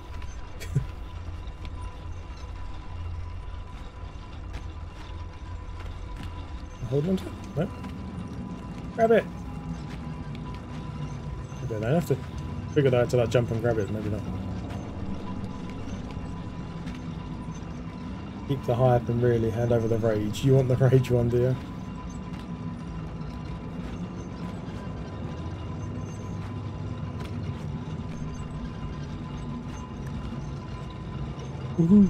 Hold on to it? No. Grab it! Maybe I don't have to. Figured I had to like, jump and grab it, maybe not. Keep the hype and really hand over the rage. You want the rage one, do you? Woohoo!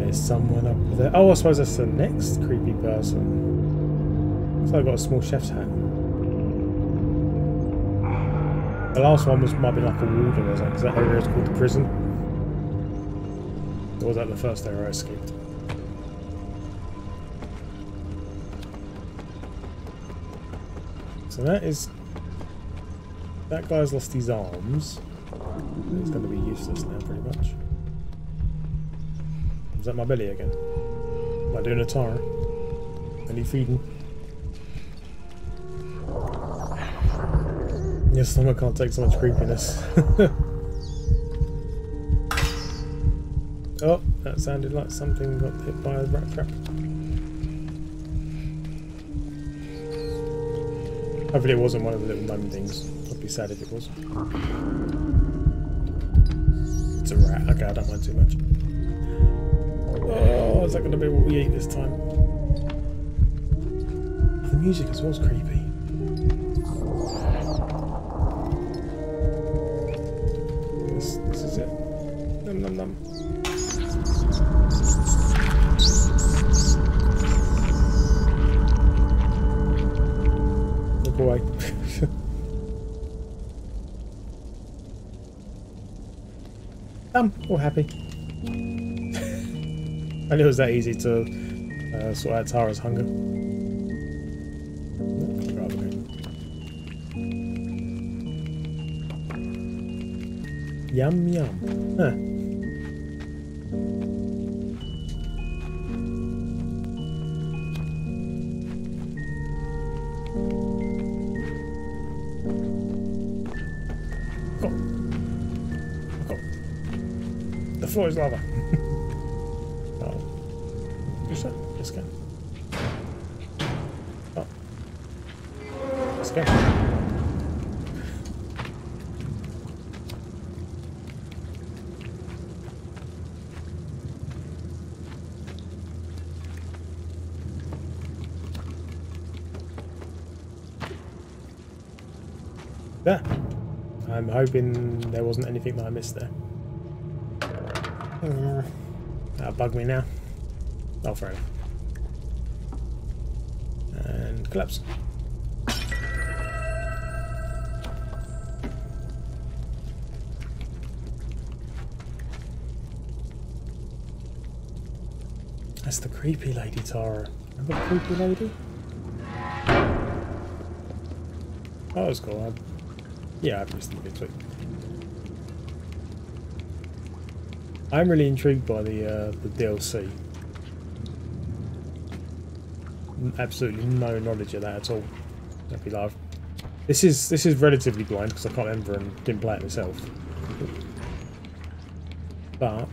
There's someone up there. Oh, I suppose that's the next creepy person. So I've got a small chef's hat. The last one was might be like a warden or something, because that area is called the prison. Or was that the first area I escaped? So that is... that guy's lost his arms. It's going to be useless now, pretty much. Is that my belly again? Am I doing a Tahra? Belly feeding? Your stomach can't take so much creepiness. Oh, that sounded like something got hit by a rat trap. Hopefully it wasn't one of the little mum things. I'd be sad if it was. It's a rat. Okay, I don't mind too much. Oh, is that going to be what we eat this time? The music as well is creepy. This is it. Nom nom nom. Look away. I'm all happy. I knew it was that easy to sort out Tahra's hunger. Yum yum. Huh. Go. Go. The floor is lava. Oh. Who's that? Let's go. Oh. Let's go. Yeah, I'm hoping there wasn't anything that I missed there. That'll bug me now. Oh, fair enough. And collapse. That's the creepy lady, Tahra. Remember the creepy lady? Oh, that was cool. Yeah, I've missed the big tweet. I'm really intrigued by the DLC. Absolutely no knowledge of that at all. That'd be live. This is relatively blind because I can't remember and didn't play it myself. But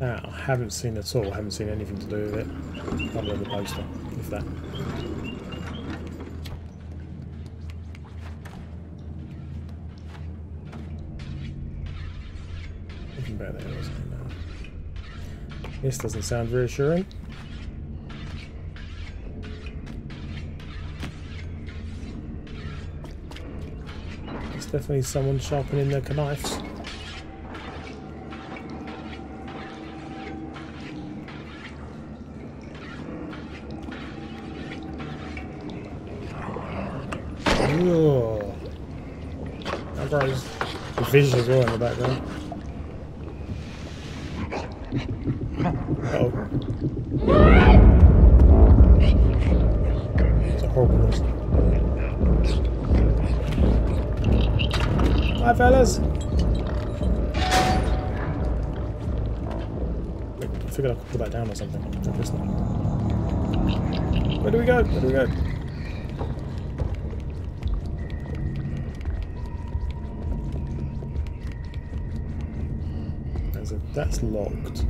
that I haven't seen at all. I haven't seen anything to do with it. Can't remember the poster, if that. This doesn't sound reassuring. There's definitely someone sharpening their knives. Ooh. I've got the vision as well in the background. It's a horrible noise. Hi, fellas! I figured I could put that down or something. Where do we go? Where do we go? That's locked.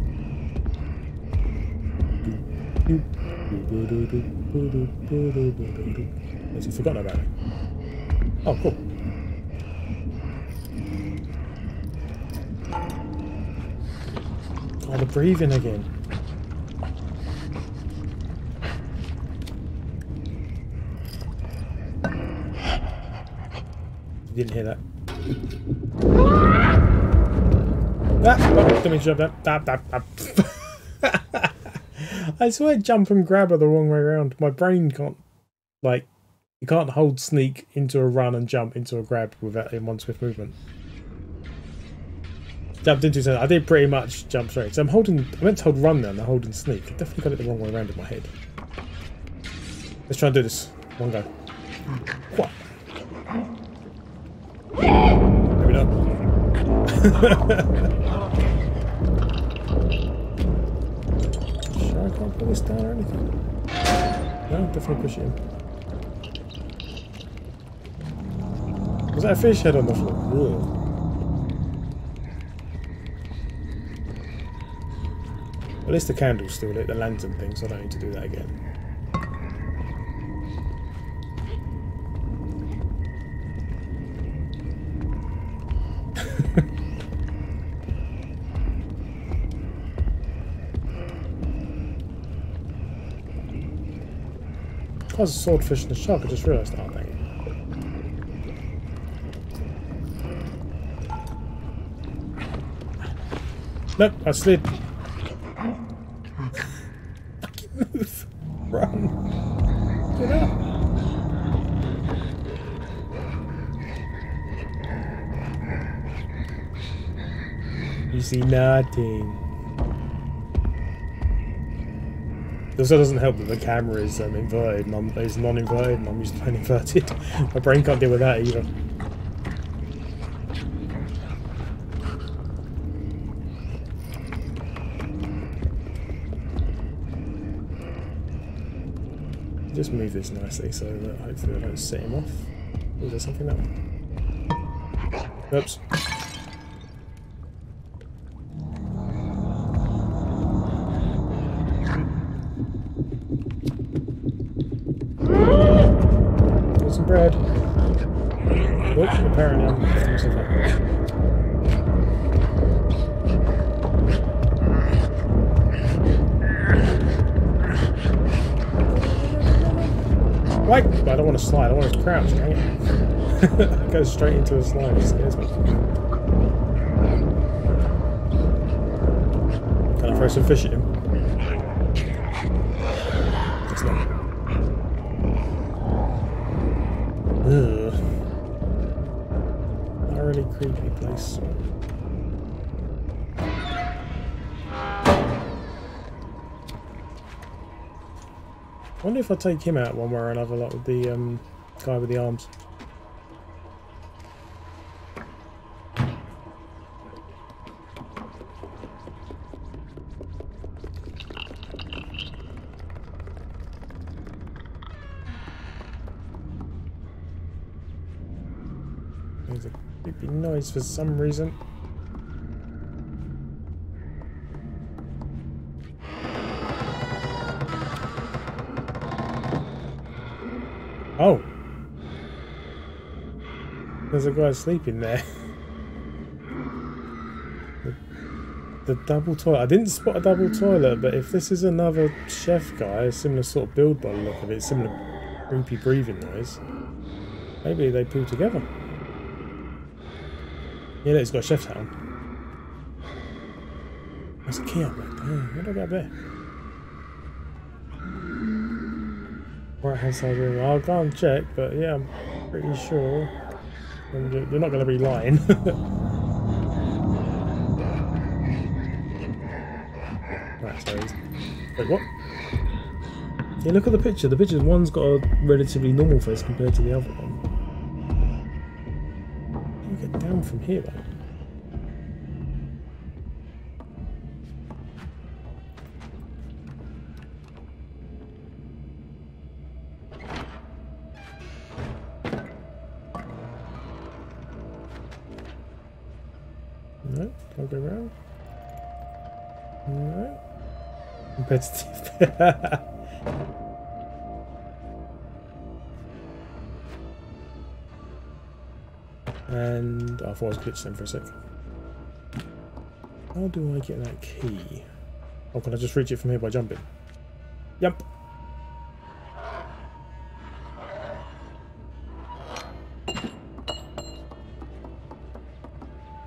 Yes, you've forgotten about it. Oh, cool. All the breathing again. You didn't hear that. I swear jump and grab are the wrong way around. My brain can't, like, you can't hold sneak into a run and jump into a grab without in one swift movement. Jumped into something. I did pretty much jump straight. So I'm holding, I meant to hold run now and I'm holding sneak. I definitely got it the wrong way around in my head. Let's try and do this. One go. What? Maybe not. Sure I can't pull this down or anything? No, definitely push it in. Was that a fish head on the floor? Ugh. At least the candle's still lit, the lantern thing, so I don't need to do that again. That was a swordfish and a shark, I just realised that, dang it. Look, I slid. Fucking move. Run. Get up. You see nothing. This doesn't help that the camera is inverted and it's non-inverted and I'm used to playing inverted. My brain can't deal with that either. Just move this nicely so that hopefully I don't set him off. Is there something that way? Oops. Got some bread. Oops, apparently I'm putting myself up. Like, but I don't want to slide, I want to crouch, dang it. I go straight into a slide, it scares me. Can I throw some fish at him? It's not. Ugh. Not a really creepy place. I wonder if I take him out one way or another, like with the guy with the arms. There's a creepy noise for some reason. Oh! There's a guy sleeping there. The double toilet. I didn't spot a double toilet, but if this is another chef guy, a similar sort of build by the look of it, similar creepy breathing noise, maybe they pull together. Yeah, look, he's got a chef's hat on. There's a key up there. What do I got there? Right hand side room. I'll go and check, but yeah, I'm pretty sure you're not going to be lying. Right, so he's... Wait, what? Yeah, look at the picture. The picture, one's got a relatively normal face compared to the other one. You get down from here, though. And I thought I was glitched then for a sec. How do I get that key? Oh, can I just reach it from here by jumping? Yep.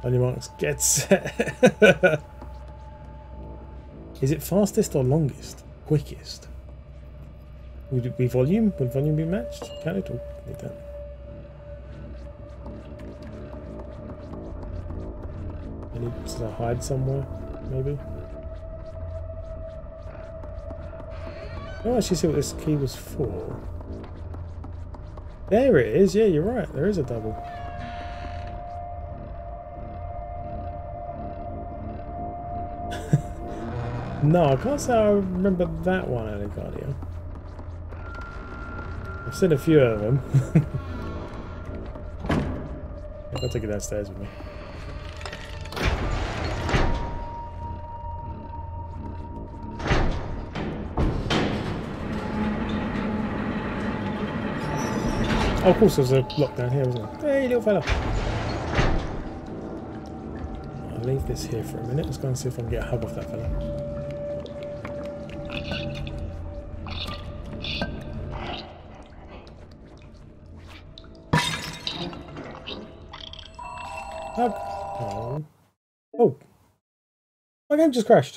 On your marks, get set. Is it fastest or longest? Quickest? Would it be volume? Would volume be matched? Can it? Or need that? I need to hide somewhere, maybe. Oh, I actually see what this key was for. There it is. Yeah, you're right. There is a double. No, I can't say I remember that one, Alicardia. I've seen a few of them. I'll take it downstairs with me. Oh, of course, there's a block down here, wasn't there? Hey, little fella! I'll leave this here for a minute. Let's go and see if I can get a hug off that fella. Hug! Oh. Oh! My game just crashed.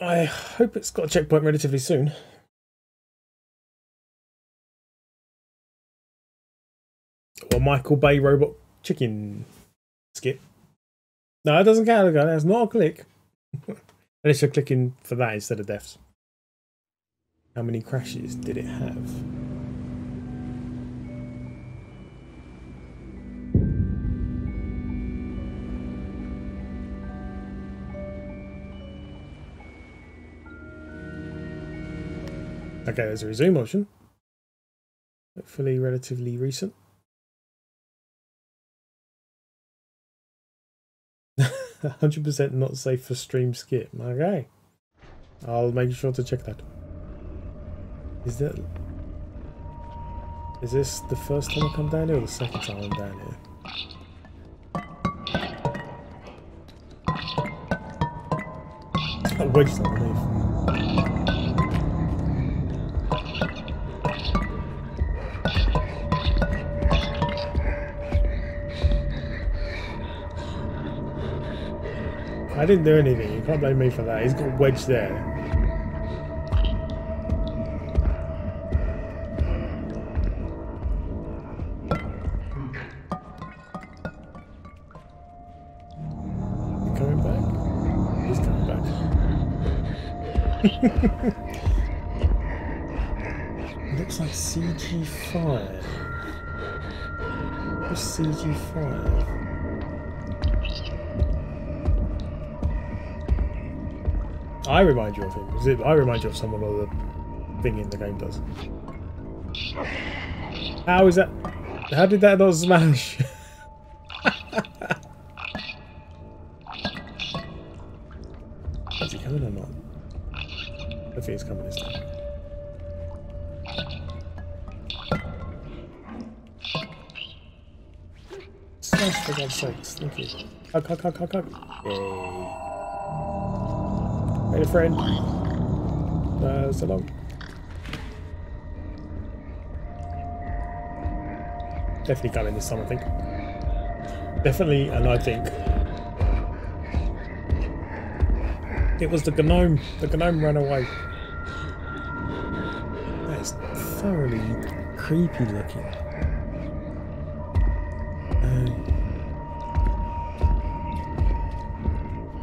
I hope it's got a checkpoint relatively soon. Michael Bay robot chicken skip. No, it doesn't count. That's not a click. Unless you're clicking for that instead of deaths. How many crashes did it have? Okay, there's a resume option. Hopefully relatively recent. A 100% not safe for stream skip. Okay, I'll make sure to check that. Is this the first time I come down here or the second time I'm down here? Oh, wait, I I didn't do anything, you can't blame me for that. He's got a wedge there. Coming back? He's coming back. Looks like CG5. What's CG5? I remind you of him. I remind you of someone or the thing in the game does. How is that? How did that not smash? Is he coming or not? I don't think he's coming this time. Smash, for God's sakes. Thank you. Hug, hug, hug, hug, hug. Yay. Hey, friend. So long. Definitely coming this time, I think. Definitely, and I think it was the gnome. The gnome ran away. That is thoroughly creepy looking.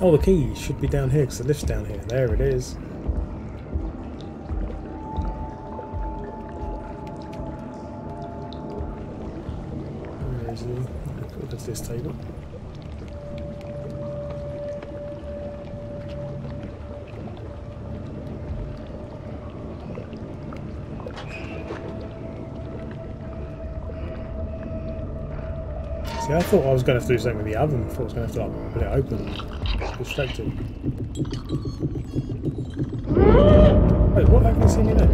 Oh, the key should be down here because the lift's down here. There it is. Where is he? Look at this table. See, I thought I was going to have to do something with the oven. I thought I was going to have to like, put it open. Distracted. Wait, what? How can I see me there?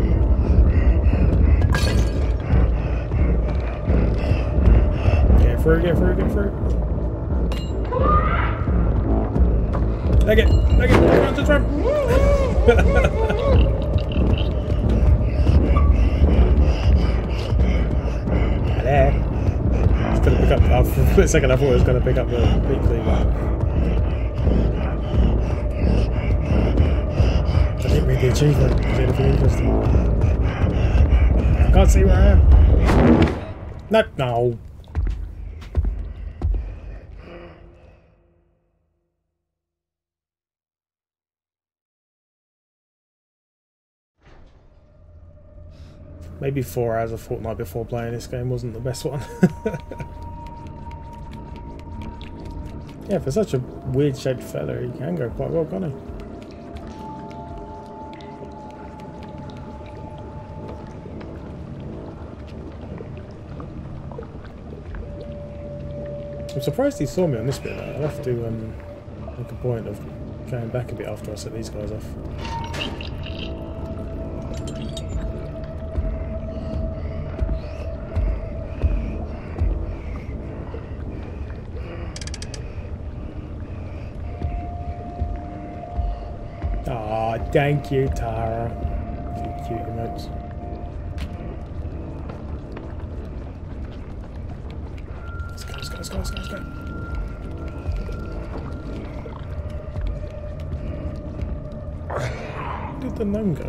through, get through, get through. Nugget, just run. There. It's gonna pick up. For a second, I thought it was gonna pick up the big thing. I didn't read the achievement. Is anything interesting? I can't see where I am. Nope. No. Maybe 4 hours of Fortnite before playing this game wasn't the best one. Yeah, for such a weird shaped feather, he can go quite well, can't he? I'm surprised he saw me on this bit though. I'll have to make a point of going back a bit after I set these guys off. Thank you, Tahra. Cute emotes. Let's go. Where did the gnome go?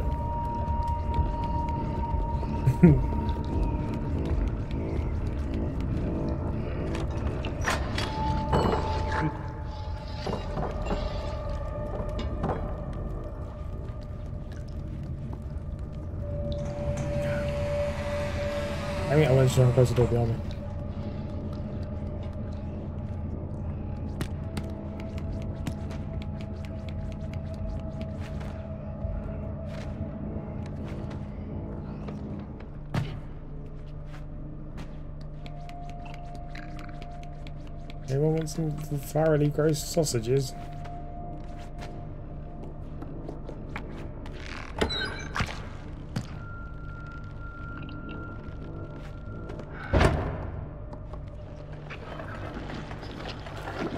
I'm trying to close the door behind me. Anyone want some thoroughly gross sausages?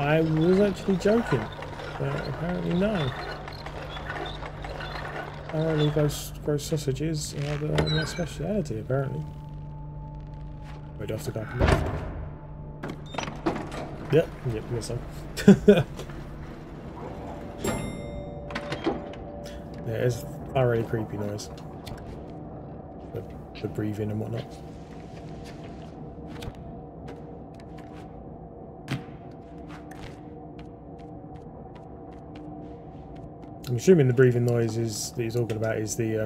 I was actually joking, but apparently no. Apparently those gross sausages are my speciality, apparently. We'd have to go up and left. Yep, I guess so. Yeah, it's a really creepy noise. The breathing and whatnot. I'm assuming the breathing noise is that he's talking about is the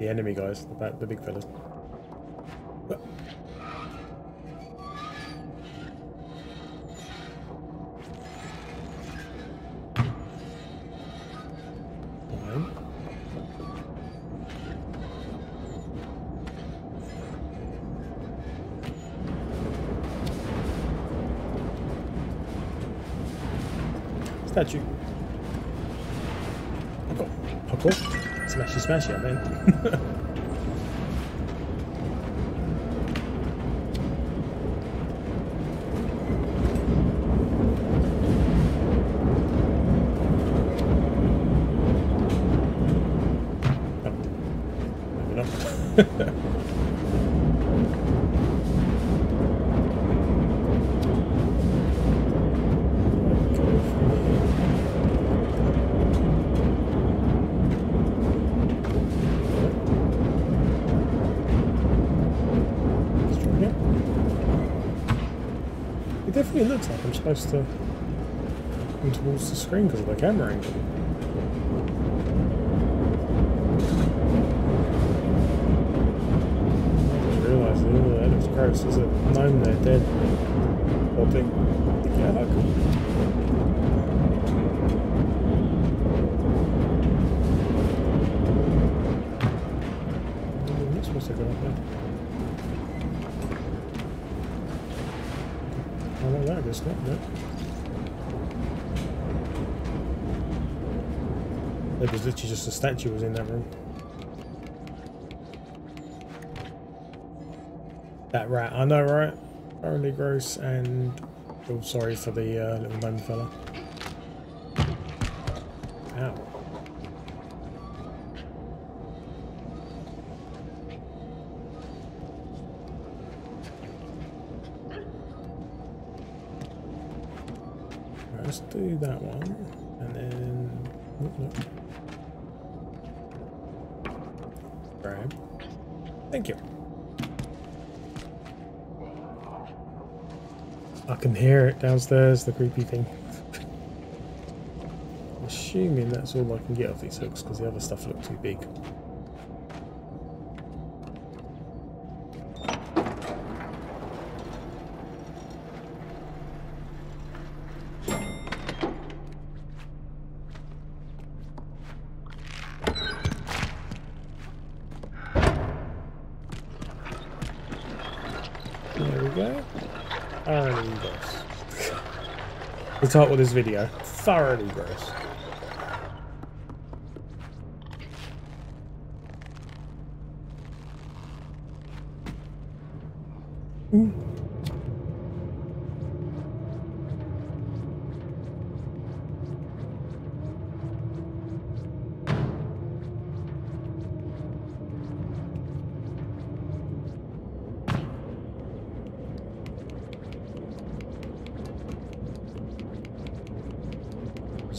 enemy guys, the big fellas. Statue. Smash it, I mean. Maybe not. It looks like I'm supposed to come towards the screen because of the camera angle. I just realised that looks gross. There's a gnome there dead. Or big. Yeah, that could. I'm not supposed to go up there. I guess not, no. There was literally just a statue was in that room. That rat, I know, right? Apparently gross and... Oh, sorry for the little bone fella. Ow. Right, let's do that one, and then... Oh, look. Grab. Thank you. I can hear it downstairs, the creepy thing. I'm assuming that's all I can get off these hooks because the other stuff looked too big. The title of this video, thoroughly gross. Ooh.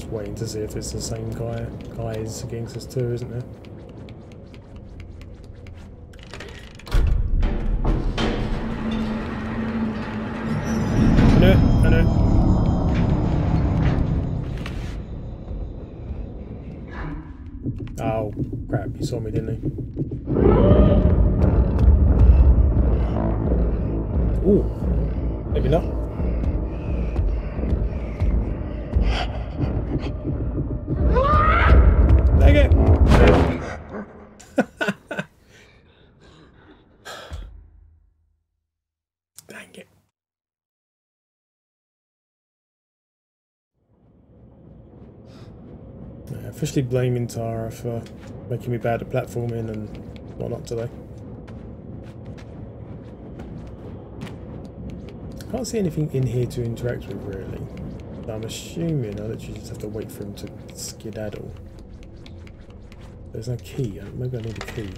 Waiting to see if it's the same guy. Guys against us too, isn't it? I know, I know. Oh crap! He saw me, didn't he? Ooh, maybe not. Officially blaming Tahra for making me bad at platforming and whatnot today. Can't see anything in here to interact with really. I'm assuming I literally just have to wait for him to skedaddle. There's no key. Maybe I need a key.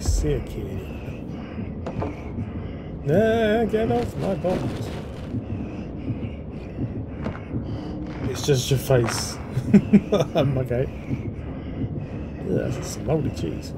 See a kid. Nah, get off my box. It's just your face. I'm okay. Yeah, that's some moldy cheese.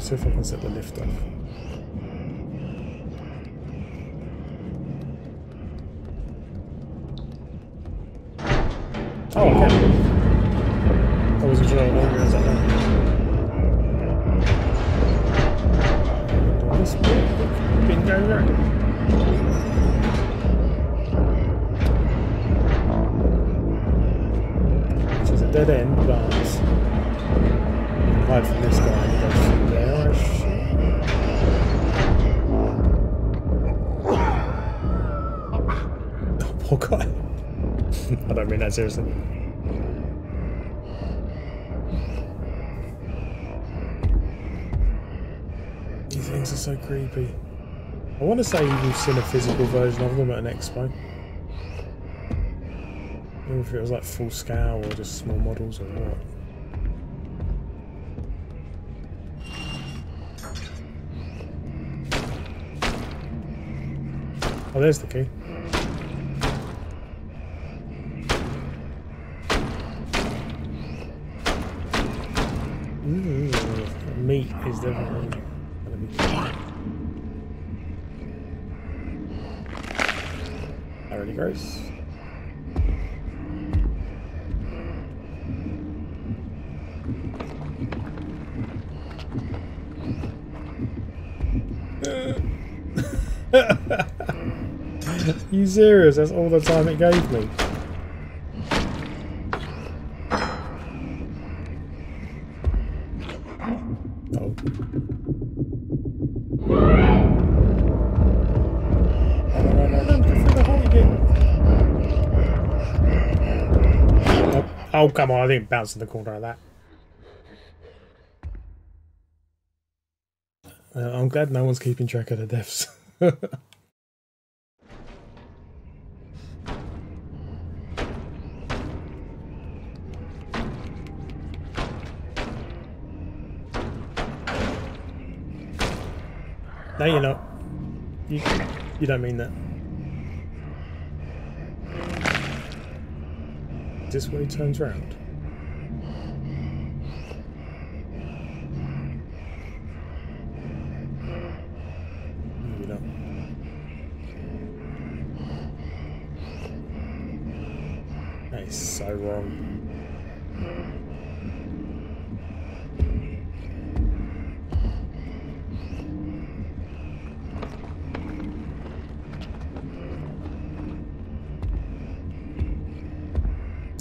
See if I can set the lift off. Oh, okay. I wasn't sure how long it was at that. This bit didn't go right. Which is a dead end, but you can hide from this guy. Oh god. I don't mean that seriously. These things are so creepy. I want to say you've seen a physical version of them at an expo. I don't know if it was like full scale or just small models or what. Oh, there's the key. Ooh, meat is definitely gonna be good. Already gross. You serious? That's all the time it gave me. Oh, come on, I didn't bounce in the corner like that. I'm glad no one's keeping track of the deaths. No, you're not. You don't mean that. This way turns round. Maybe not. That is so wrong.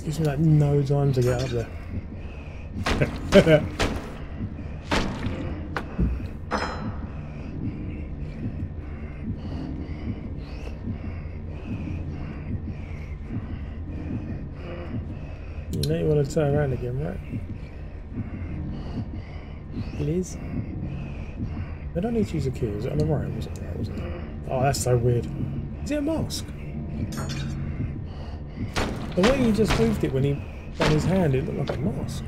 Gives me like no time to get up there. You know you want to turn around again, right? Please? I don't need to use a key. Was it on the right? Was it there? Was it there? Oh, that's so weird. Is it a mask? The way he just moved it when he on his hand, it looked like a mask.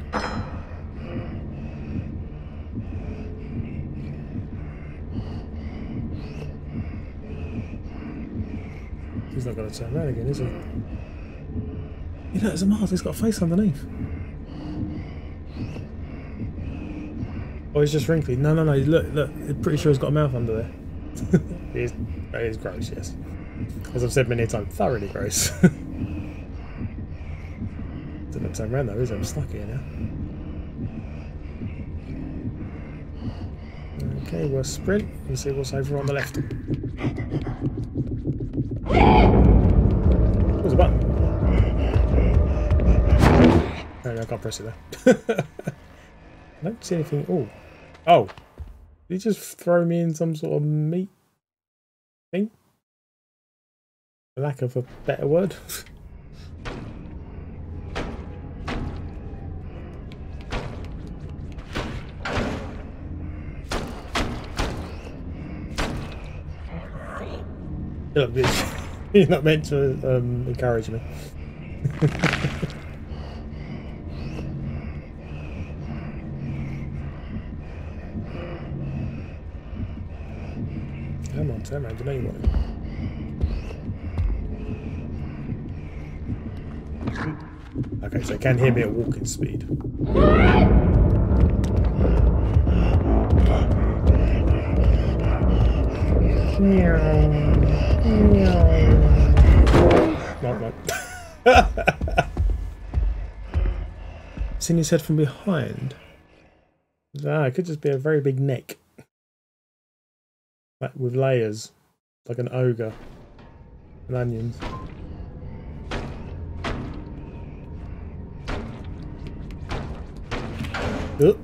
He's not going to turn around again, is he? You know, it's a mask. It's got a face underneath. Oh, it's just wrinkly. No, no, no. Look, look. I'm pretty sure it's got a mouth under there. It is gross, yes. As I've said many times, thoroughly gross. Time around though, is it? I'm stuck here now. Okay, we'll sprint and see what's over on the left. There's a button. Oh, no, I can't press it there. I don't see anything. Oh, oh! Did he just throw me in some sort of meat thing? For lack of a better word. You're not meant to encourage me. Come on, turn around, you know you want it. Okay, so you can hear me at walking speed. No. Seen his head from behind. Ah, it could just be a very big neck. Like with layers. Like an ogre. And onions. Oops.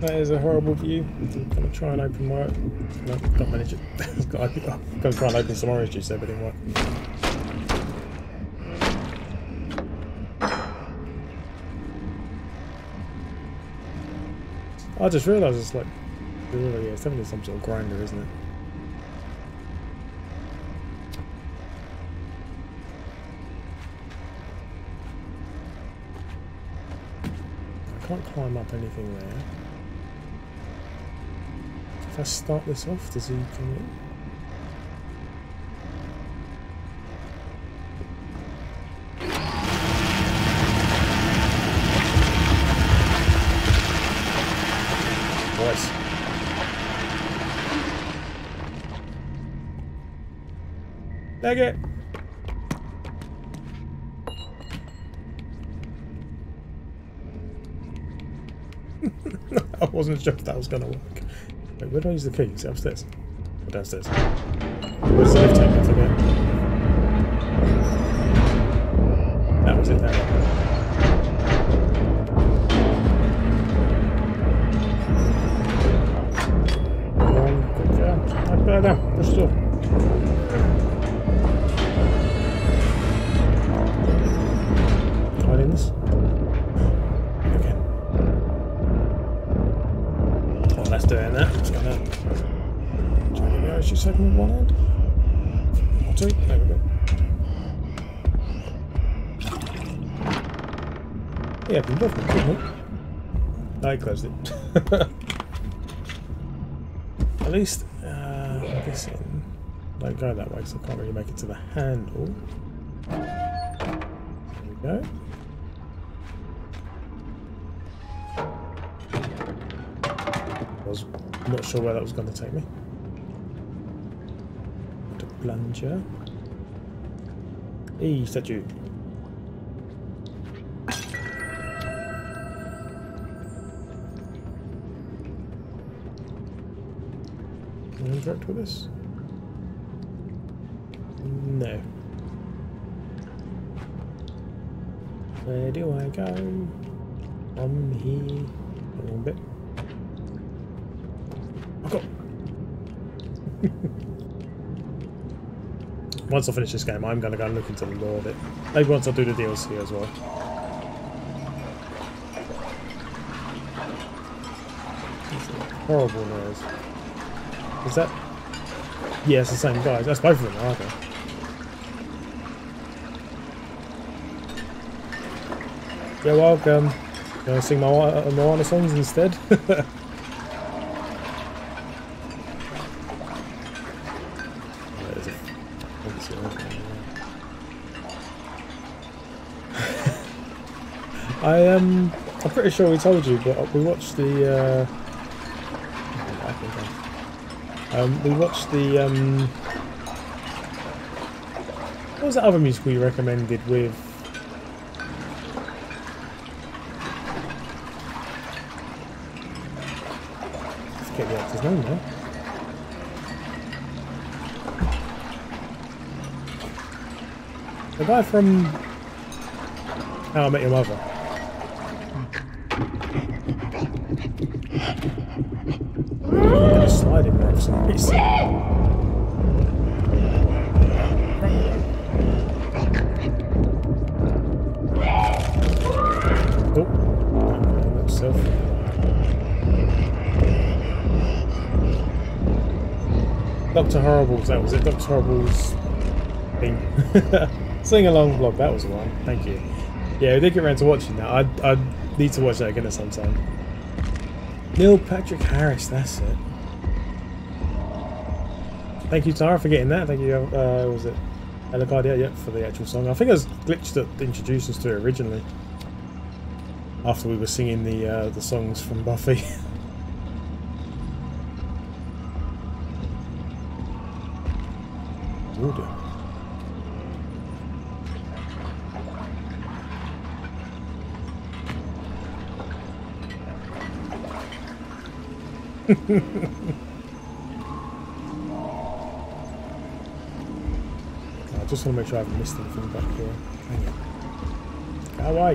That is a horrible view. I'm gonna try and open my. No, can't manage it. I'm gonna try and open some orange juice there, but it didn't work. I just realised it's like. Really, yeah, it's definitely some sort of grinder, isn't it? I can't climb up anything there. If I start this off, does he come in? Voice. Nugget. I wasn't sure if that was going to work. Wait, where do I use the keys? Upstairs? Or downstairs? Where's the safe tape? I forget. That was it, that one. Right now, push the door. Hide in this. Okay. Oh, that's doing that. Let's go down. Trying to go, it's just taking one hand. Or two. There we go. Yeah, we both got it. No, he closed it. At least. In. Don't go that way, so I can't really make it to the handle. There we go. I was not sure where that was going to take me. The plunger. E statue. Interact with this? No. Where do I go? I'm here. A little bit. Oh God. Once I finish this game, I'm going to go and look into the lore of it. Maybe once I do the DLC as well. This is horrible noise. Is that? Yeah, it's the same guys. That's both of them, aren't they? You're welcome. You want to sing my Moana songs instead? I'm pretty sure we told you, but we watched the. We watched the, what was that other musical you recommended with, let's get the actor's name now. The guy from How I Met Your Mother. Dr. Horrible's, that was it, Dr. Horrible's thing. Sing along vlog, that was the one, thank you. Yeah, we did get around to watching that. I need to watch that again at some time. Neil Patrick Harris, that's it. Thank you, Tahra, for getting that. Thank you, was it Alicardia? Yep, for the actual song. I think it was Glitch that introduced us to it originally. After we were singing the songs from Buffy. I just want to make sure I haven't missed anything back here. Hang on. Get away!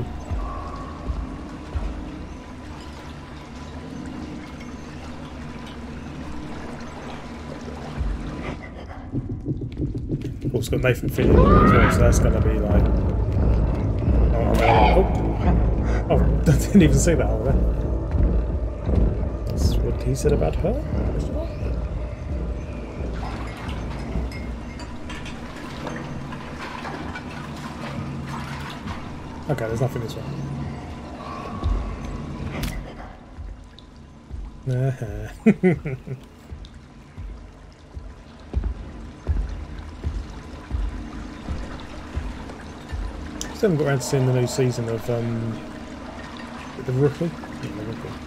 Of course, it's got Nathan Fillion as well, so that's going to be like. Oh, oh, I didn't even see that over there. He said about her? Okay, there's nothing this way. Still haven't got around to seeing the new season of The Rookie. Yeah, The Rookie.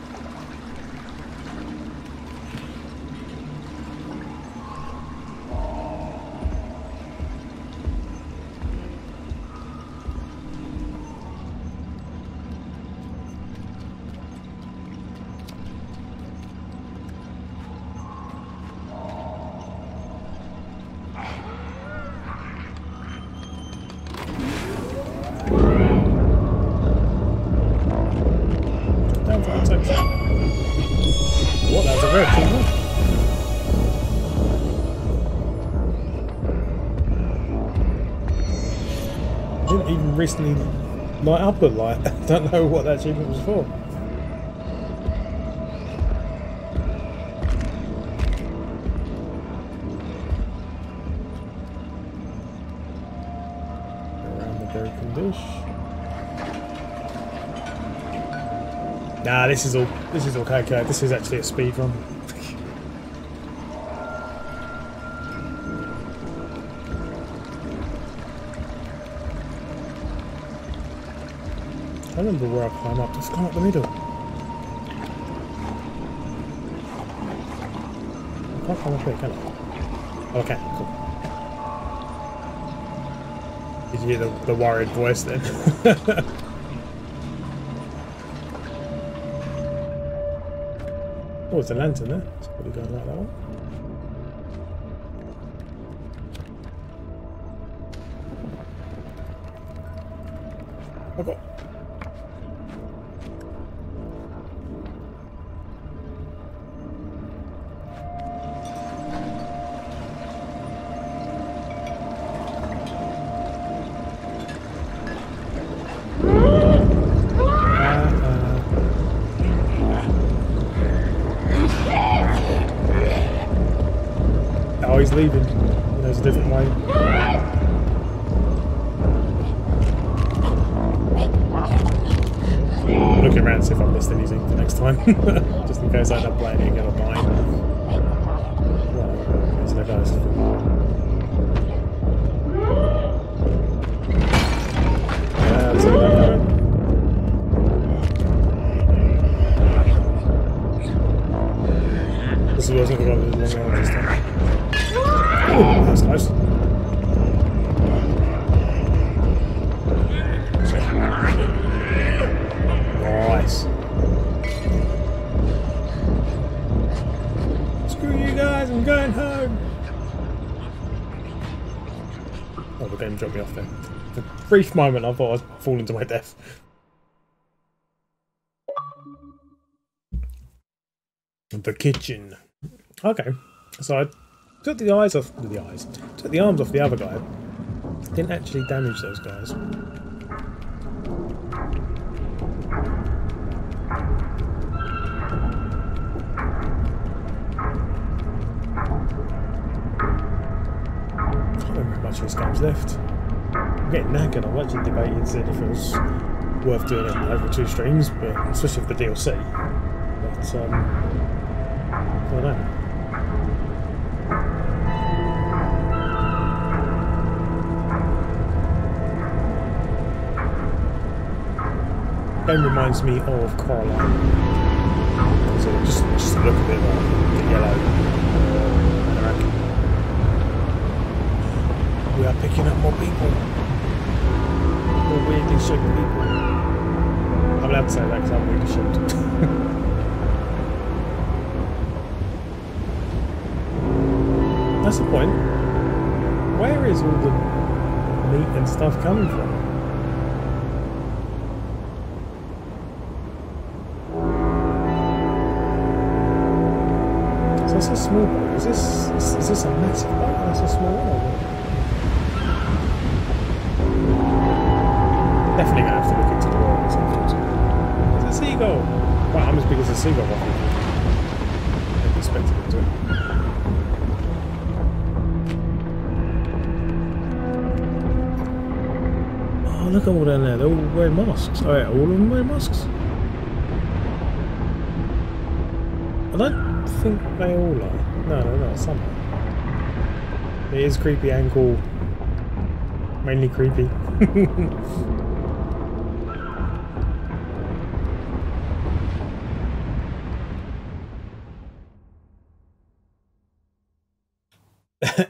Perfect. What? That's a very cool one. I didn't even recently light up a light. I don't know what that achievement was for. Around the broken dish. Nah, this is all okay. This is actually a speed run. I remember where I climb up. Just climb up the middle. I can't climb up here, can I? Oh, okay, cool. Did you hear the worried voice then? Oh, it's a lantern there. It's probably going like that one. Leaving. There's a different way. Looking around to see if I missed anything for next time. Just in case I end up playing it again online. Right, there's no guys. Yeah, that's all right. This is what I was looking at with the long round this time. Ooh, that's nice. Nice. Screw you guys, I'm going home. Oh, the game dropped me off there. For a brief moment, I thought I'd fallen to my death. The kitchen. Okay, so I took took the arms off the other guy. Didn't actually damage those guys. I don't know how much of this game's left. I'm getting knackered. I'm actually debating seeing if it was worth doing it over two streams, but especially with the DLC. But I don't know. The game reminds me of Coraline. So just look a bit like the yellow anorak. We are picking up more people. More weirdly shaped people. I'm allowed to say that because I'm weirdly shaped. That's the point. Where is all the meat and stuff coming from? That's a small boat. Is this a massive boat? That's a small one. Definitely gonna have to look into the world at some point. It's a seagull! Well, I'm as big as a seagull, I think. I'd be expecting to it. Oh, look at all down there. They're all wearing masks. Oh, yeah, all of them wearing masks? Are they? I think they all are. No, some are. It is creepy and cool. Mainly creepy.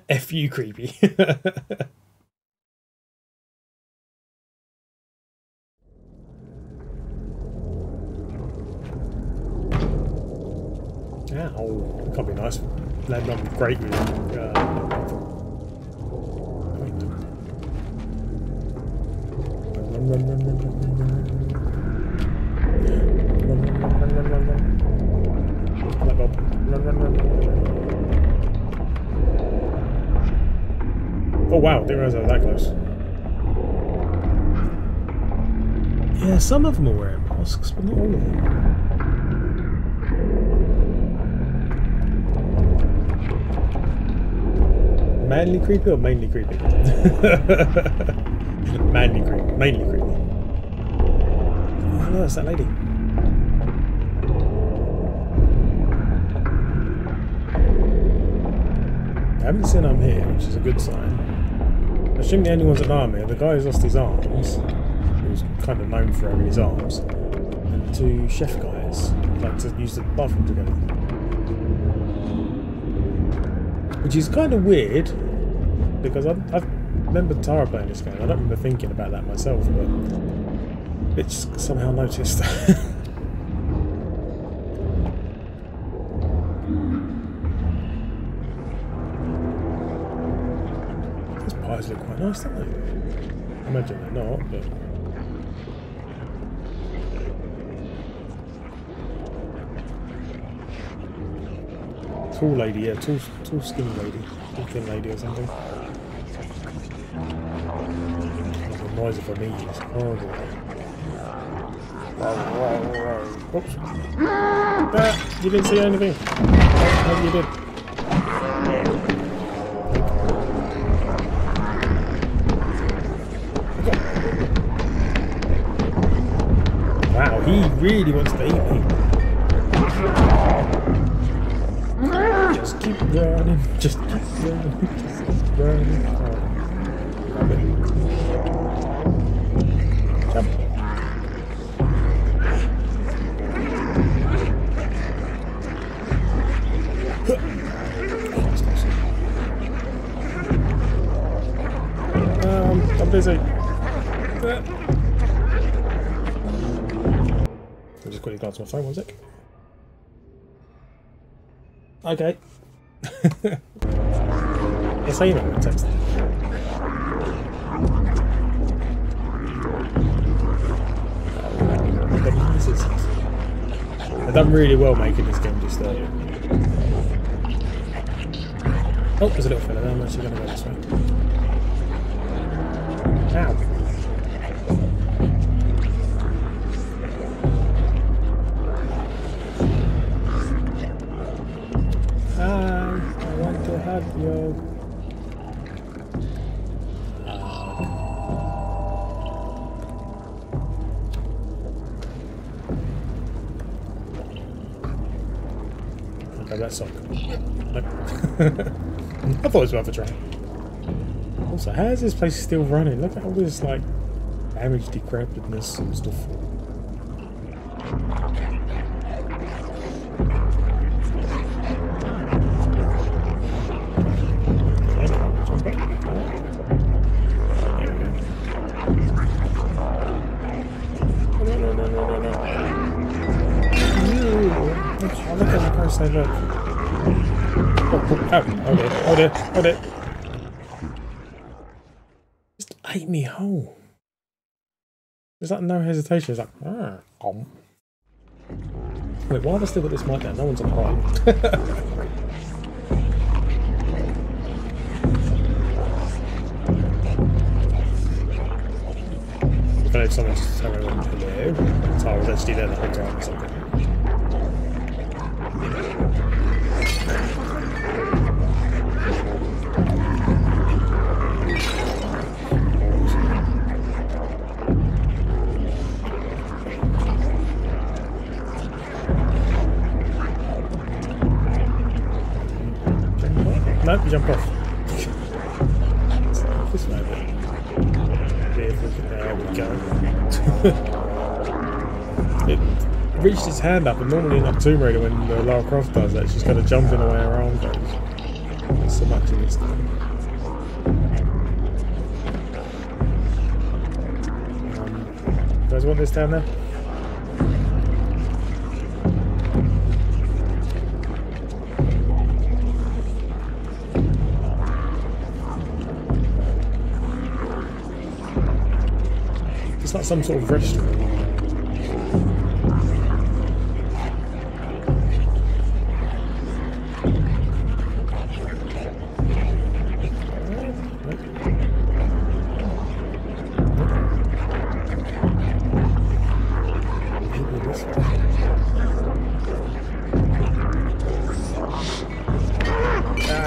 F you, creepy. Yeah, oh, that'd be nice. Landing on great with run. Oh wow, didn't realize I was that close. Yeah, some of them are wearing masks, but not all of them. Manly creepy or mainly creepy? Manly creepy. Mainly creepy. Oh no, it's that lady. I haven't seen I'm here, which is a good sign. I shouldn't be the only ones in an army. The guy who's lost his arms, who's kind of known for having his arms, and two chef guys like to use the bathroom together. Which is kind of weird, because I remember Tahra playing this game. I don't remember thinking about that myself, but it's somehow noticed. Those pies look quite nice, don't they? I imagine they're not, but... Tall lady, yeah, tall skinny lady, tall thin lady or something. The noise of a knee is horrible. Oops. Ah, you didn't see anything. No, you did. Wow, he really wants to eat me. Just keep running, just keep running, just keep running. Oh. Jump. I'm busy. I'll just quickly glance on my phone, one sec. Okay. Yes, I am a text. I've done really well making this game just there. Oh, there's a little fella there. I'm actually going to go this way. Ow. Yo. Okay, that sucked. Nope. I thought it was worth a try. Also, how is this place still running? Look at all this, like, damage, decrepitness and stuff. Just ate me whole. There's like no hesitation. It's like, ah, om. Wait, why have I still got this mic down? No one's on high. I don't know if someone's telling me what to do. So I was actually there the whole time or something. No, you jump off. It reached its hand up, and normally in like Tomb Raider when Lara Croft does that, she's kind of jumping away her arm goes. There's so much in this game. You guys want this down there? It's like some sort of restaurant.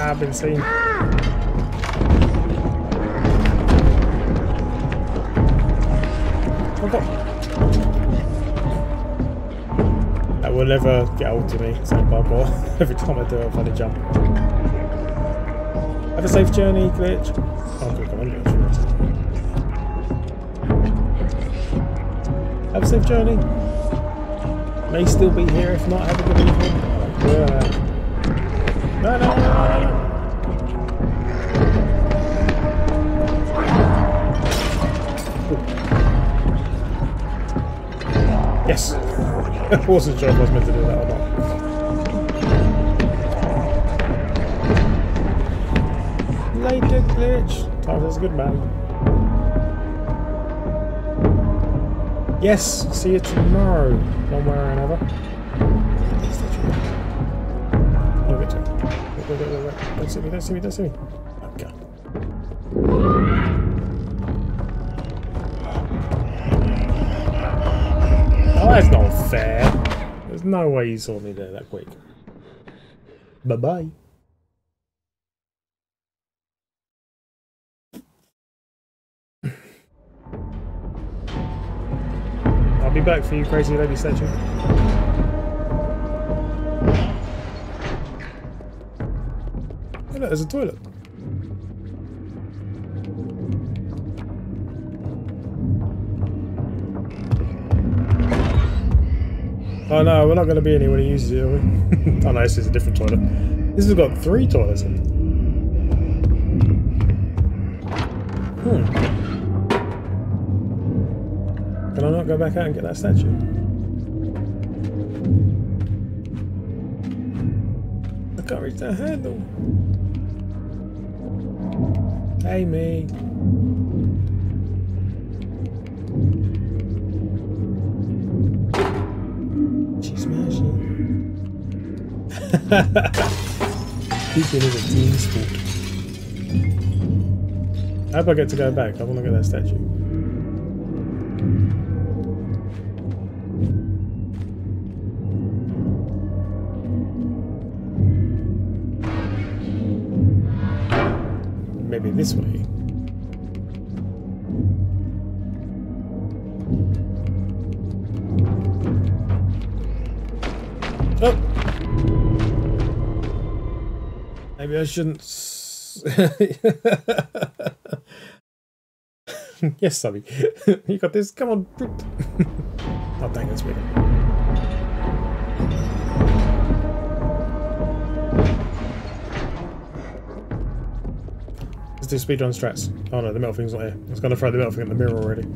I've been seeing. That will never get old to me, so bug off. Every time I do it, I find a jump. Have a safe journey, Glitch. Oh, good, come on, Glitch. Have a safe journey. May still be here, if not, have a good evening. Oh, no, no, no, no. Yes! I wasn't sure if I was meant to do that or not. Later, Glitch! Tyler's a good man. Yes! See you tomorrow, one way or another. I'll get to it. Wait. Don't see me, don't see me, don't see me. Oh, God. Oh, that's not fair. There's no way you saw me there that quick. Bye-bye. I'll be back for you, crazy lady statue. Oh, look, there's a toilet. Oh no, we're not going to be anyone who uses it, are we? Oh no, this is a different toilet. This has got 3 toilets in it. Hmm. Can I not go back out and get that statue? I can't reach that handle. Hey me. Keeping it a team sport. I hope I get to go back. I want to get that statue. Maybe this way. Oh! Maybe I shouldn't. Yes, Subby. You got this. Come on. Oh, dang, that's weird. Let's do speedrun strats. Oh no, the metal thing's not here. I was going to throw the metal thing in the mirror already.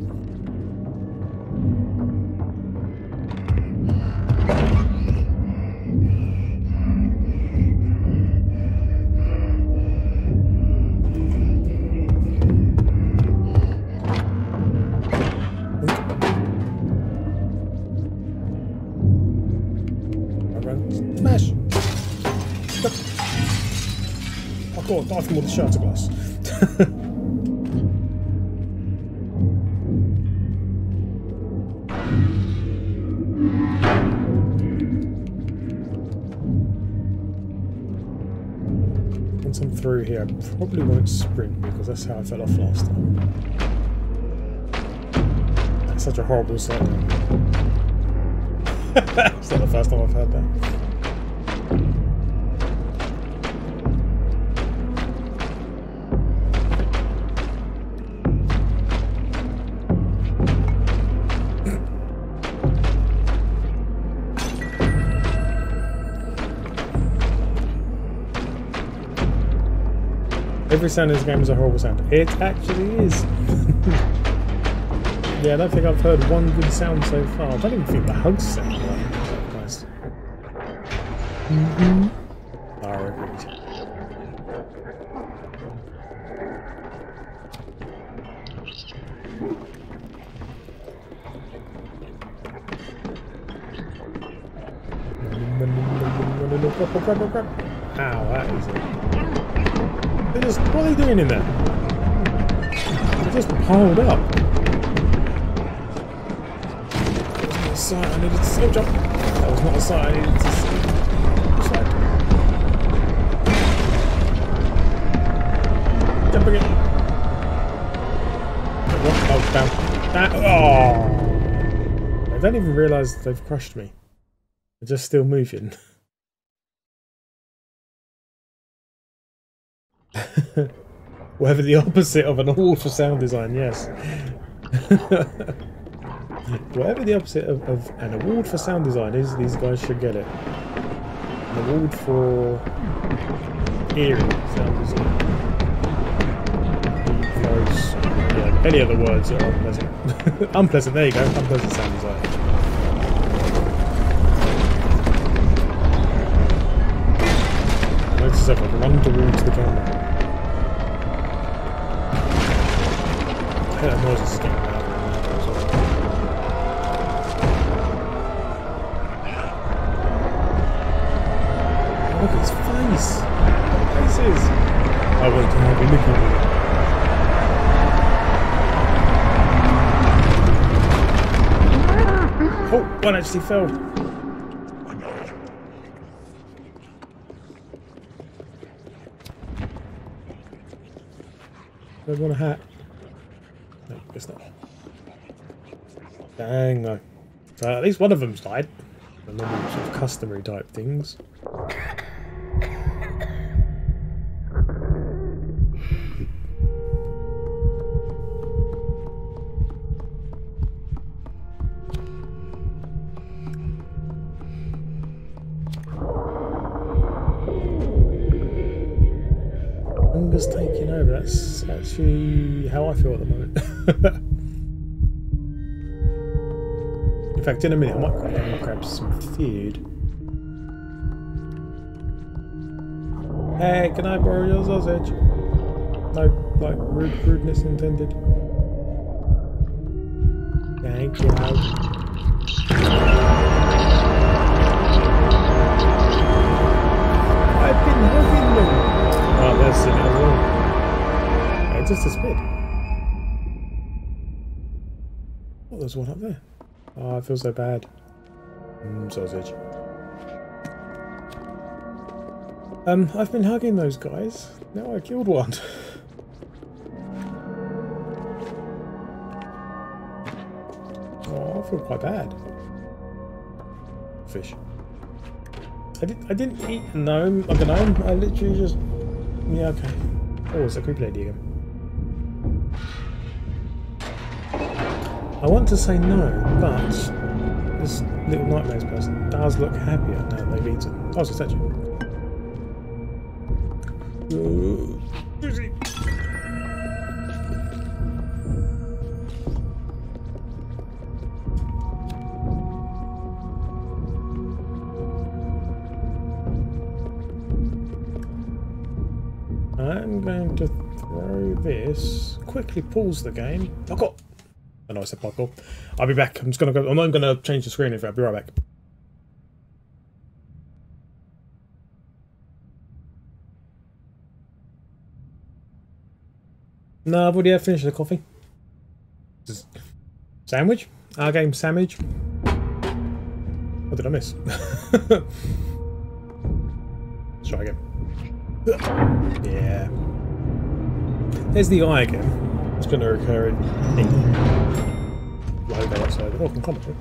Die from all the shatter glass. Once I'm through here, I probably won't sprint because that's how I fell off last time. That's such a horrible sight. It's not the first time I've heard that. Every sound in this game is a horrible sound. It actually is. Yeah, I don't think I've heard one good sound so far. I don't even think the hugs sound like that. Nice. Mm-hmm. Oh, agreed. Ow, that is it. What are they doing in there? They're just piled up. That was not a sight I needed to see. Jump. That was not a sight I needed to see. Don't bring it. Oh, down. That, oh! I don't even realise they've crushed me. They're just still moving. Whatever the opposite of an awful sound design, yes. Whatever the opposite of an award for sound design is, these guys should get it. An award for eerie sound design. Those, yeah, any other words are unpleasant. Unpleasant, there you go. Unpleasant sound design. Notice I've run towards the camera. I heard that noise is getting loud. Look at his face! What face is? I want to not be looking at it. Oh, one actually fell. I don't want a hat. No, it's not. Dang, no. At least one of them's died. The normal sort of customary type things. Hunger's taking over, that's actually how I feel at the moment. In fact, in a minute I might grab some food. Hey, can I borrow your sausage? No, like, rudeness intended. Thank you. I've been loving them. Oh, there's sitting as well. It just disappeared. Oh, there's one up there. Oh, I feel so bad. Sausage. I've been hugging those guys. Now I killed one. Oh, I feel quite bad. Fish. I didn't eat a gnome like a gnome. I literally just... Yeah, okay. Oh, it's a creepy lady again. I want to say no, but this Little Nightmares person does look happier now that they've eaten. Oh, it's a statue. I'm going to throw this, quickly pause the game. Oh God! I know I said parkour. I'll be back. I'm just going to go. I'm not going to change the screen. If I'll be right back. No, I've already finished the coffee. Sandwich? Our game sandwich. What did I miss? Let's try again. Yeah. There's the eye again. It's going to recur in logo outside. Oh, I can comment it.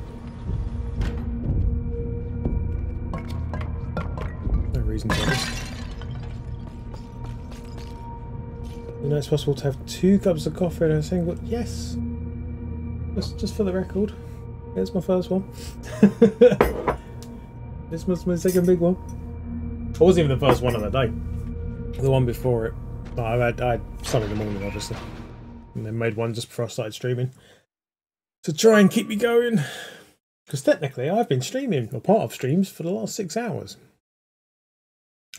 No reason for this. You know it's possible to have 2 cups of coffee in a single... Yes! Just for the record. Here's my first one. This must be my second big one. It wasn't even the first one of the day. The one before it. Oh, I had some in the morning, obviously. And then made one just before I started streaming. To try and keep me going. Because technically I've been streaming, or part of streams, for the last 6 hours.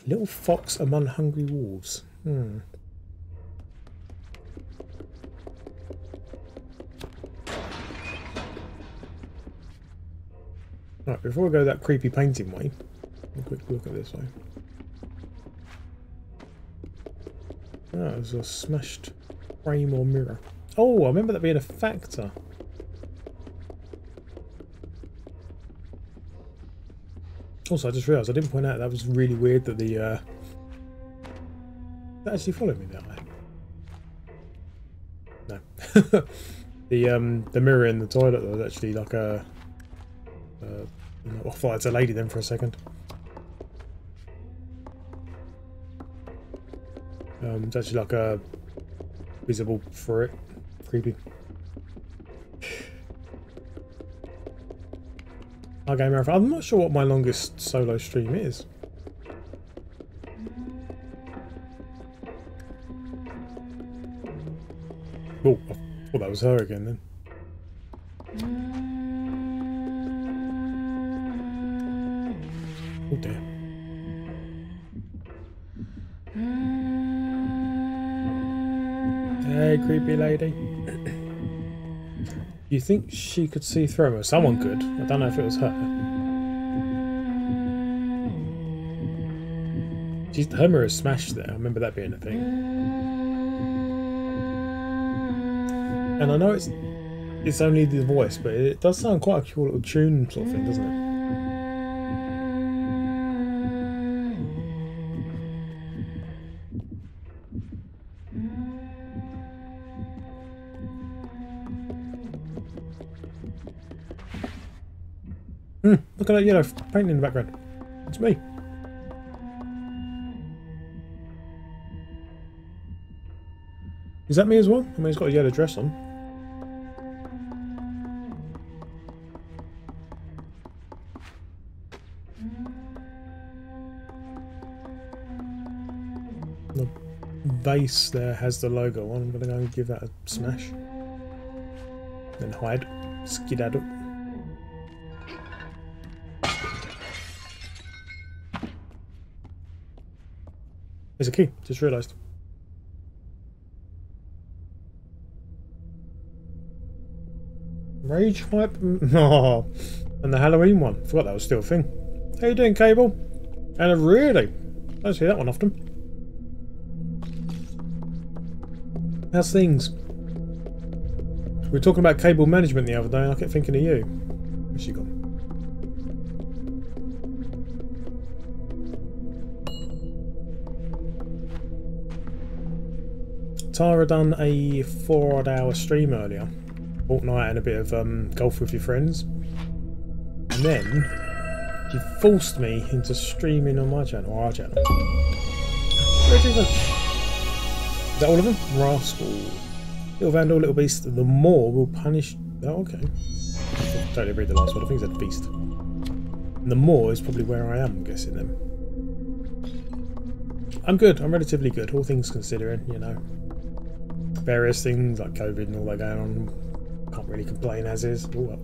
Little fox among hungry wolves. Hmm. Right, before we go that creepy painting way, a quick look at this way. Oh, there's a smashed frame or mirror. Oh, I remember that being a factor. Also, I just realised I didn't point out that was really weird that the... That actually followed me that way. The mirror in the toilet though is actually like a. I thought it's a lady then for a second. It's actually like a visible for it. Creepy. Okay, Marathon. I'm not sure what my longest solo stream is. Oh, I thought that was her again then. Oh damn. Hey, creepy lady. You think she could see through her? Someone could. I don't know if it was her. She's, her mirror is smashed there. I remember that being a thing. And I know it's only the voice, but it does sound quite a cool little tune sort of thing, doesn't it? Look at that yellow painting in the background. It's me. Is that me as well? I mean, he's got a yellow dress on. The vase there has the logo on. I'm going to go and give that a smash. Then hide. Skedaddle. There's a key, just realised. Rage hype? No. And the Halloween one. Forgot that was still a thing. How you doing, Cable? And I really don't see that one often. How's things? We were talking about cable management the other day and I kept thinking of you. Where's she gone? Tahra done a 4-odd hour stream earlier, Fortnite and a bit of golf with your friends, and then she forced me into streaming on my channel, or our channel. Where'd you go? Is that all of them? Rascal. Little Vandal, Little Beast, the Moor will punish... Oh, okay. I totally read the last one, I think it said Beast. And the Moor is probably where I am, I'm guessing then. I'm good, I'm relatively good, all things considering, you know. Various things like COVID and all that going on. Can't really complain as is. Oh well.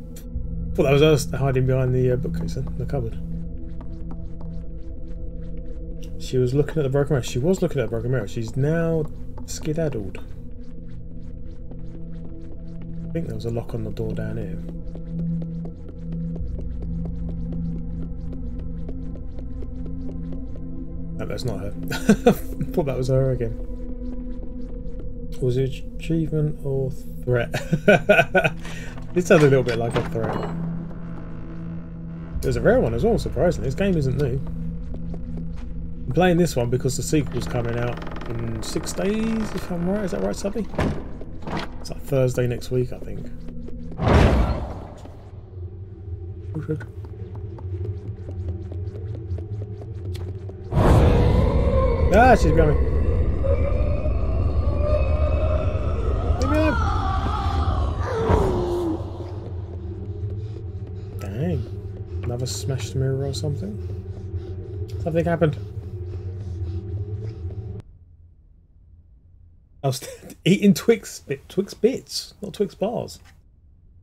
Thought that was us hiding behind the bookcase in the cupboard. She was looking at the broken mirror. She was looking at the broken mirror. She's now skedaddled. I think there was a lock on the door down here. No, that's not her. Thought that was her again. Was it achievement or threat? It sounds a little bit like a threat. There's a rare one as well, surprisingly. This game isn't new. I'm playing this one because the sequel's coming out in 6 days, if I'm right. Is that right, Subby? It's like Thursday next week, I think. Ah, she's behind me. Another smashed mirror or something? Something happened. I was eating Twix bits, not Twix bars.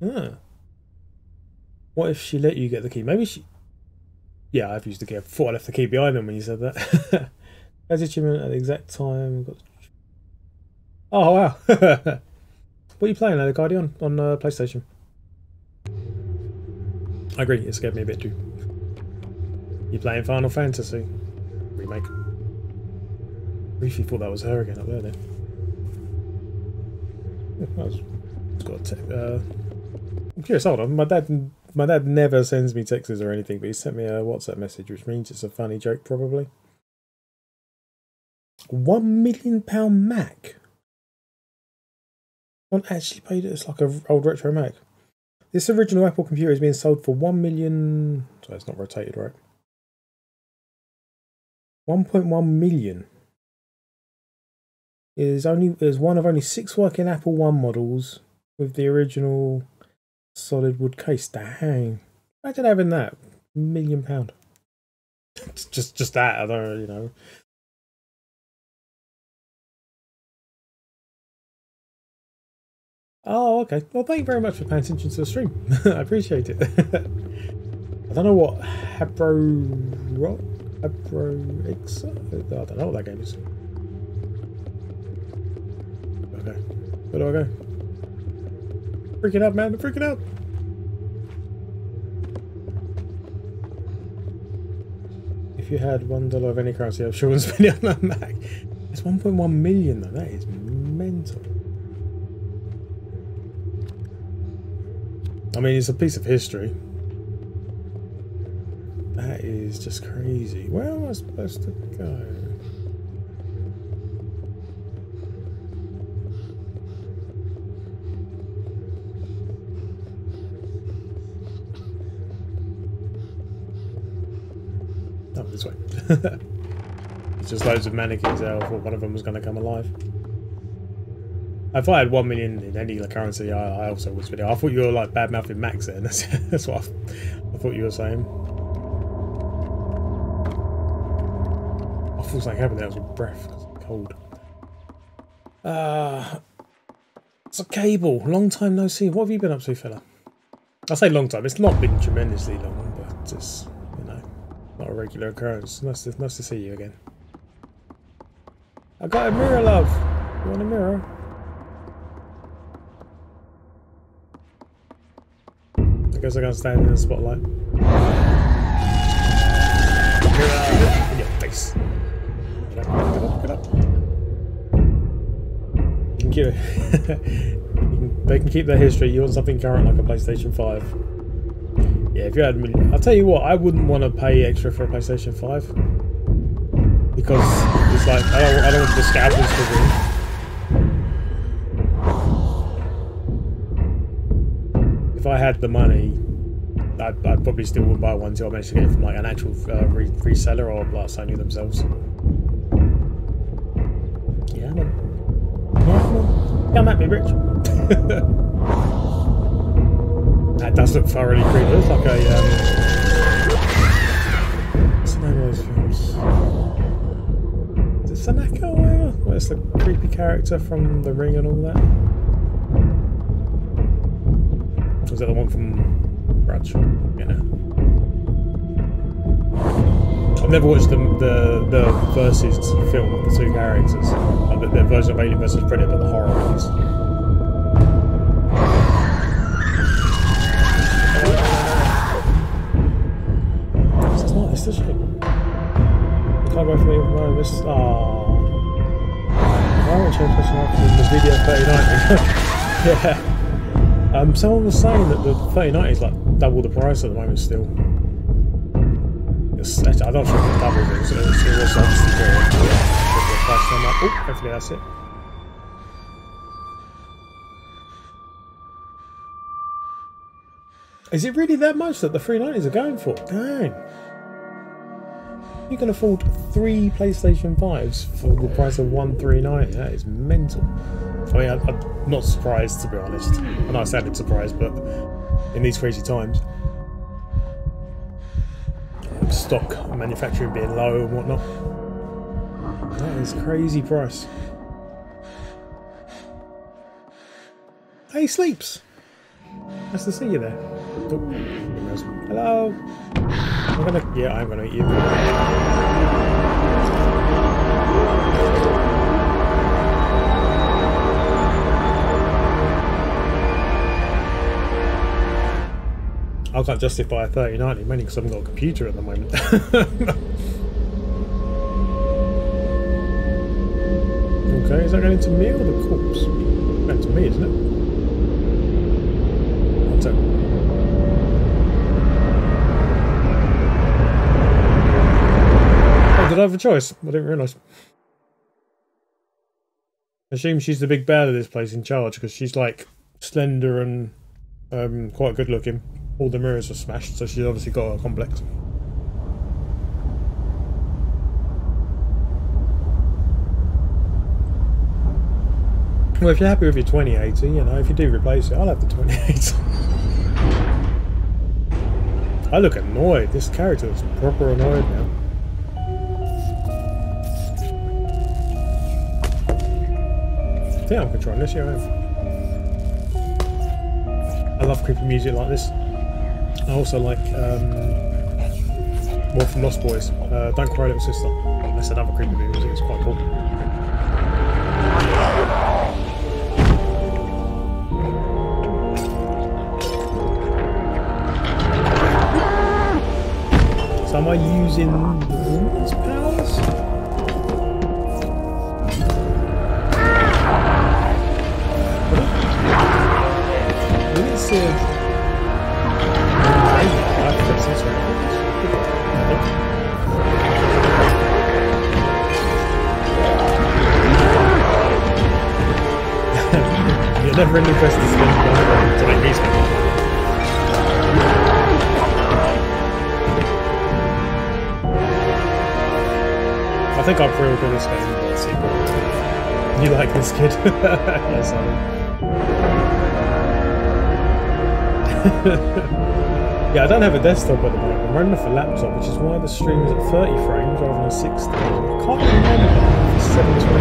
Ah. What if she let you get the key? Maybe she... Yeah, I've used the key. I thought I left the key behind them when you said that. As achievement at the exact time... Got... Oh, wow. What are you playing, Alicardia, on PlayStation? I agree, it scared me a bit too. You're playing Final Fantasy Remake. Briefly thought that was her again up there then. I'm curious, hold on, my dad never sends me texts or anything, but he sent me a WhatsApp message, which means it's a funny joke probably. £1 million Mac? Someone actually paid it as like an old retro Mac. This original Apple computer is being sold for 1 million. So it's not rotated, right? 1.1 million. It is one of only 6 working Apple I models with the original solid wood case. Dang. Imagine having that. £1 million. Just that, I don't, you know. Oh, okay. Well, thank you very much for paying attention to the stream. I appreciate it. I don't know what Habro X. I don't know what that game is. Okay. Where do I go? Freaking out, man. I'm freaking out. If you had $1 of any currency, I'm sure it would spend it on that Mac. It's 1.1 million, though. That is mental. I mean, it's a piece of history. That is just crazy. Where am I supposed to go? Oh, this way. It's just loads of mannequins there. I thought one of them was going to come alive. If I had 1 million in any currency, I also would spend it. I thought you were like bad mouthing Max then. That's what I thought you were saying. I thought something happened there. It was with breath because it's cold. So Cable, long time no see. What have you been up to, fella? I say long time. It's not been tremendously long, but just, you know, not a regular occurrence. Nice to see you again. I got a mirror, love. You want a mirror? I guess I can't stand in the spotlight. In your face. Get up, get up. They can keep their history. You want something current like a PlayStation 5. Yeah, if you had a million. I'll tell you what, I wouldn't want to pay extra for a PlayStation 5. Because it's like, I don't want the scalpers to be. If I had the money, I probably still wouldn't buy one until I managed to get it from like an actual reseller or like Sony themselves. Yeah, man. Come at me, Rich. That does look thoroughly creepy. It looks like a. What's the name of those films? Is it Sanaka or whatever? Well, it's the creepy character from The Ring and all that. Was that the one from Grudge? Yeah. I've never watched the versus film of the two characters. Like their version of Alien versus Predator, but the horror ones. It's not. It's this shit. Can't wait for me with my own list. I won't change this one after the video 3090. Yeah. Someone was saying that the 3090 is like double the price at the moment still. It's, actually, I'm not sure if it's double, but it was obviously more. Yeah, oh, hopefully that's it. Is it really that much that the 390s are going for? Dang. You can afford 3 PlayStation 5s for the price of one 390. That is mental. I mean, I'm not surprised, to be honest. I know I sounded surprised, but in these crazy times, stock manufacturing being low and whatnot, that is crazy price. Hey, Sleeps! Nice to see you there. Oh, hello! I'm gonna eat you. I can't justify a 3090, mainly because I haven't got a computer at the moment. Okay, is that going into me or the corpse? That's me, isn't it? What's that? Oh, did I have a choice? I didn't realise. I assume she's the big bad of this place in charge, because she's like slender and quite good looking. All the mirrors are smashed, so she's obviously got a complex. Well, if you're happy with your 2080, you know, if you do replace it, I'll have the 2080. I look annoyed. This character is proper annoyed now. I think I'm controlling this, yeah, I am. I love creepy music like this. I also like, more from Lost Boys. Don't Cry Little Sister. That's another creepy music, it's quite cool. So am I using these powers? Let's see. I think that's this one. You're never really pressed this thing to make these people. I think I'm pretty good at this game. You like this kid? Yes, I do. Yeah, I don't have a desktop at the moment. I'm running off a laptop, which is why the stream is at 30 frames rather than 60. I can't remember if 720.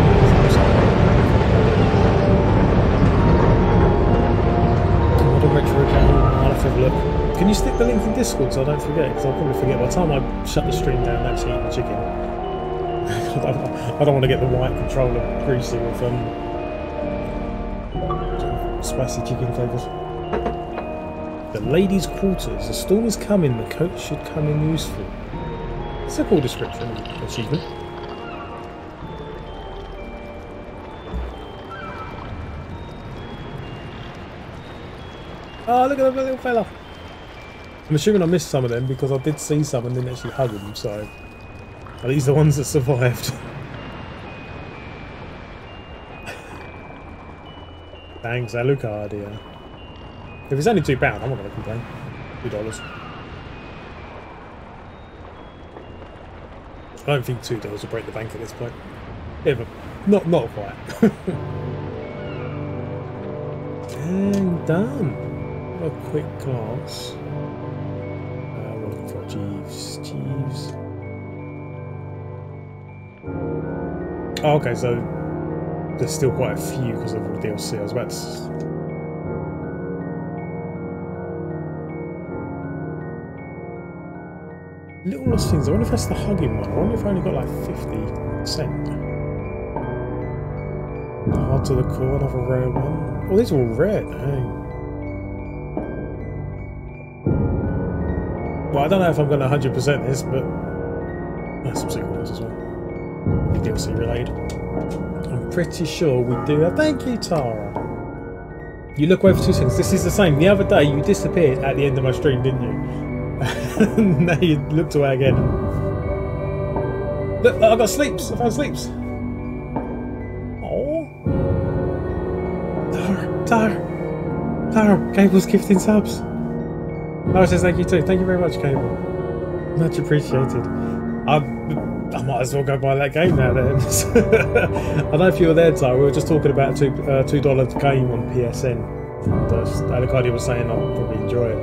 What a retro game. I'll have to have a look. Can you stick the link in Discord so I don't forget? Because I'll probably forget by the time I shut the stream down and actually eat the chicken. I don't want to get the white controller greasy with spicy chicken flavours. The ladies' quarters. The storm is coming. The coach should come in useful. It's a cool description of achievement. Oh, look at the little fella. I'm assuming I missed some of them because I did see some and didn't actually hug them, so... Are these the ones that survived? Thanks, Alicardia. If it's only £2, I'm not going to complain. $2. I don't think $2 will break the bank at this point. Yeah, but not quite. Dang, done. A quick glance. We're looking for Jeeves. Oh, okay, so there's still quite a few because of all the DLC. I was about to... Little Lost Things. I wonder if that's the hugging one. I wonder if I only got like 50%. Hard to the Core, another rare one. Oh, these are all rare, dang. Well, I don't know if I'm going to 100% this, but... That's some sequels as well. DLC related. I'm pretty sure we do that. Thank you, Tahra. You look away for 2 seconds. This is the same. The other day you disappeared at the end of my stream, didn't you? Now you looked away again. Look, I got sleeps. I found sleeps. Oh, Tahra. Cable's gifting subs. Tahra says thank you too. Thank you very much, Cable. Much appreciated. I might as well go buy that game now then. I don't know if you were there, Ty. We were just talking about a $2 game on PSN. And Alicardia was saying I'll probably enjoy it.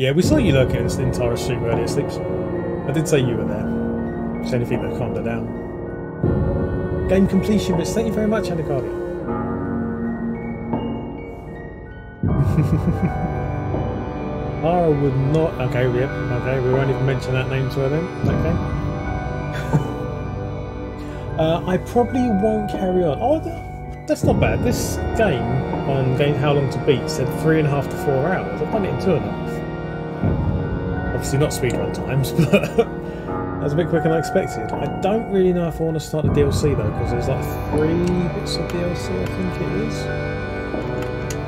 Yeah, we saw you lurking in the entire stream earlier, Sleeps. I did say you were there. It's anything that calmed her down. Game completion, but thank you very much, Alicardia. Tahra would not. Okay, we won't even mention that name to her then. Okay. I probably won't carry on. Oh, that's not bad. This game on Game How Long to Beat said 3.5 to 4 hours. I've done it in 2.5. Obviously not speedrun times, but that was a bit quicker than I expected. I don't really know if I want to start the DLC though, because there's like 3 bits of DLC, I think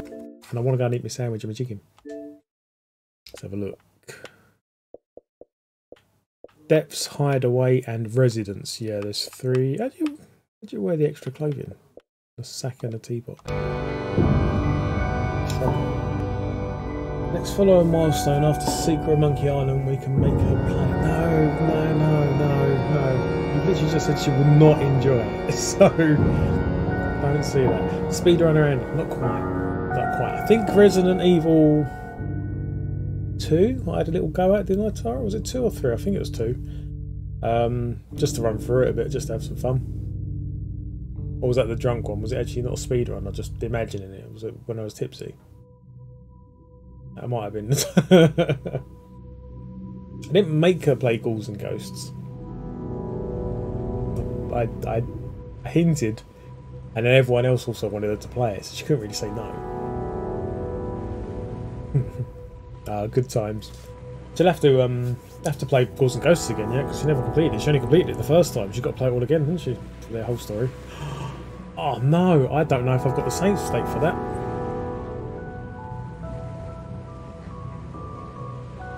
it is. And I want to go and eat my sandwich and my chicken. Let's have a look. Depths, Hideaway, and Residence. Yeah, there's three. How did you wear the extra clothing? A sack and a teapot. Let's follow a milestone. After Secret Monkey Island, we can make her play. No. You literally just said she will not enjoy it. So, don't see that. Speedrunner end. Not quite. I think Resident Evil 2 I had a little go at, didn't I, Tara? Was it 2 or 3? I think it was 2. Just to run through it a bit, just to have some fun. Or was that the drunk one? Was it actually not a speedrun? I was just imagining it. Was it when I was tipsy? That might have been. I didn't make her play Ghouls and Ghosts. I hinted, and then everyone else also wanted her to play it, so she couldn't really say no. Good times. She'll have to play Ghouls and Ghosts again, yeah, because she never completed it. She only completed it the first time. She's got to play it all again, hasn't she? For their whole story. Oh no, I don't know if I've got the same stake for that.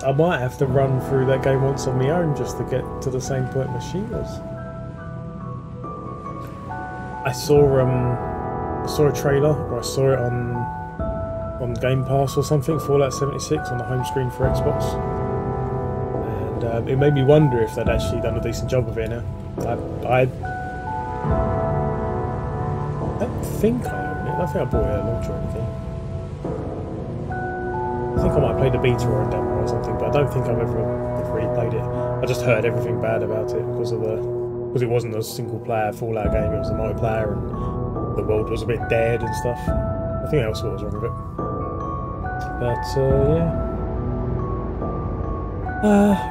I might have to run through that game once on my own just to get to the same point as she was. I saw a trailer, or I saw it on Game Pass or something, Fallout 76 on the home screen for Xbox, and it made me wonder if they'd actually done a decent job of it now. I don't think I own it. I don't think I bought it at launch or anything. I think I might play the beta or a demo or something, but I don't think I've ever really played it. I just heard everything bad about it because it wasn't a single player Fallout game. It was a multiplayer, and the world was a bit dead and stuff. I think that was what was wrong with it. But, yeah.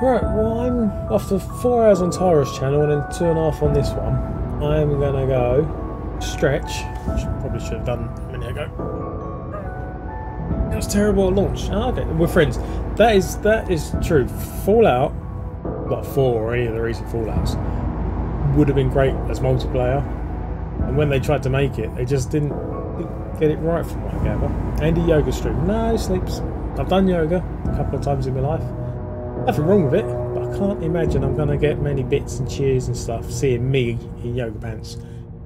Right, well, I'm, after 4 hours on Tahra's channel and then 2.5 on this one, I'm gonna go stretch, which I probably should have done a minute ago. It was terrible at launch. Oh, okay, we're friends. That is true. Fallout, not 4 or any of the recent Fallouts, would have been great as multiplayer. And when they tried to make it, they just didn't get it right from what I gather. Andy yoga stream. No, sleeps. I've done yoga a couple of times in my life. Nothing wrong with it, but I can't imagine I'm going to get many bits and cheers and stuff seeing me in yoga pants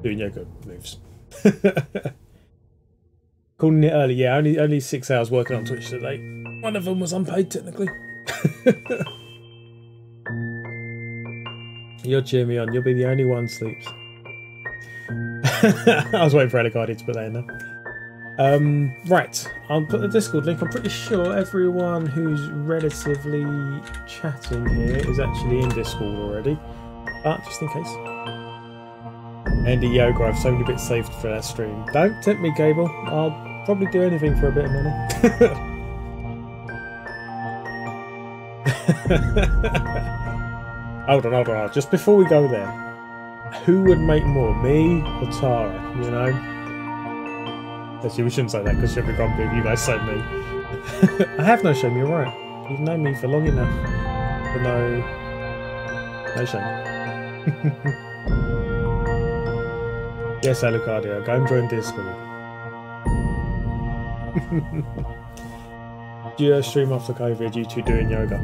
doing yoga moves. Calling it early, yeah. Only 6 hours working on Twitch today. One of them was unpaid technically. You'll cheer me on. You'll be the only one sleeps. I was waiting for Alicardia to put that in there. Right, I'll put the Discord link. I'm pretty sure everyone who's relatively chatting here is actually in Discord already, but just in case. Andy yoga, I have so many bits saved for that stream. Don't tempt me, Cable. I'll probably do anything for a bit of money. Hold on. Just before we go there, who would make more, me or Tara? You know. Actually, we shouldn't say that because she'll be grumpy if you guys say me. I have no shame, you're right. You've known me for long enough. But no shame. Yes, Alicardia, go and join Discord. Duo stream after COVID, you two doing yoga.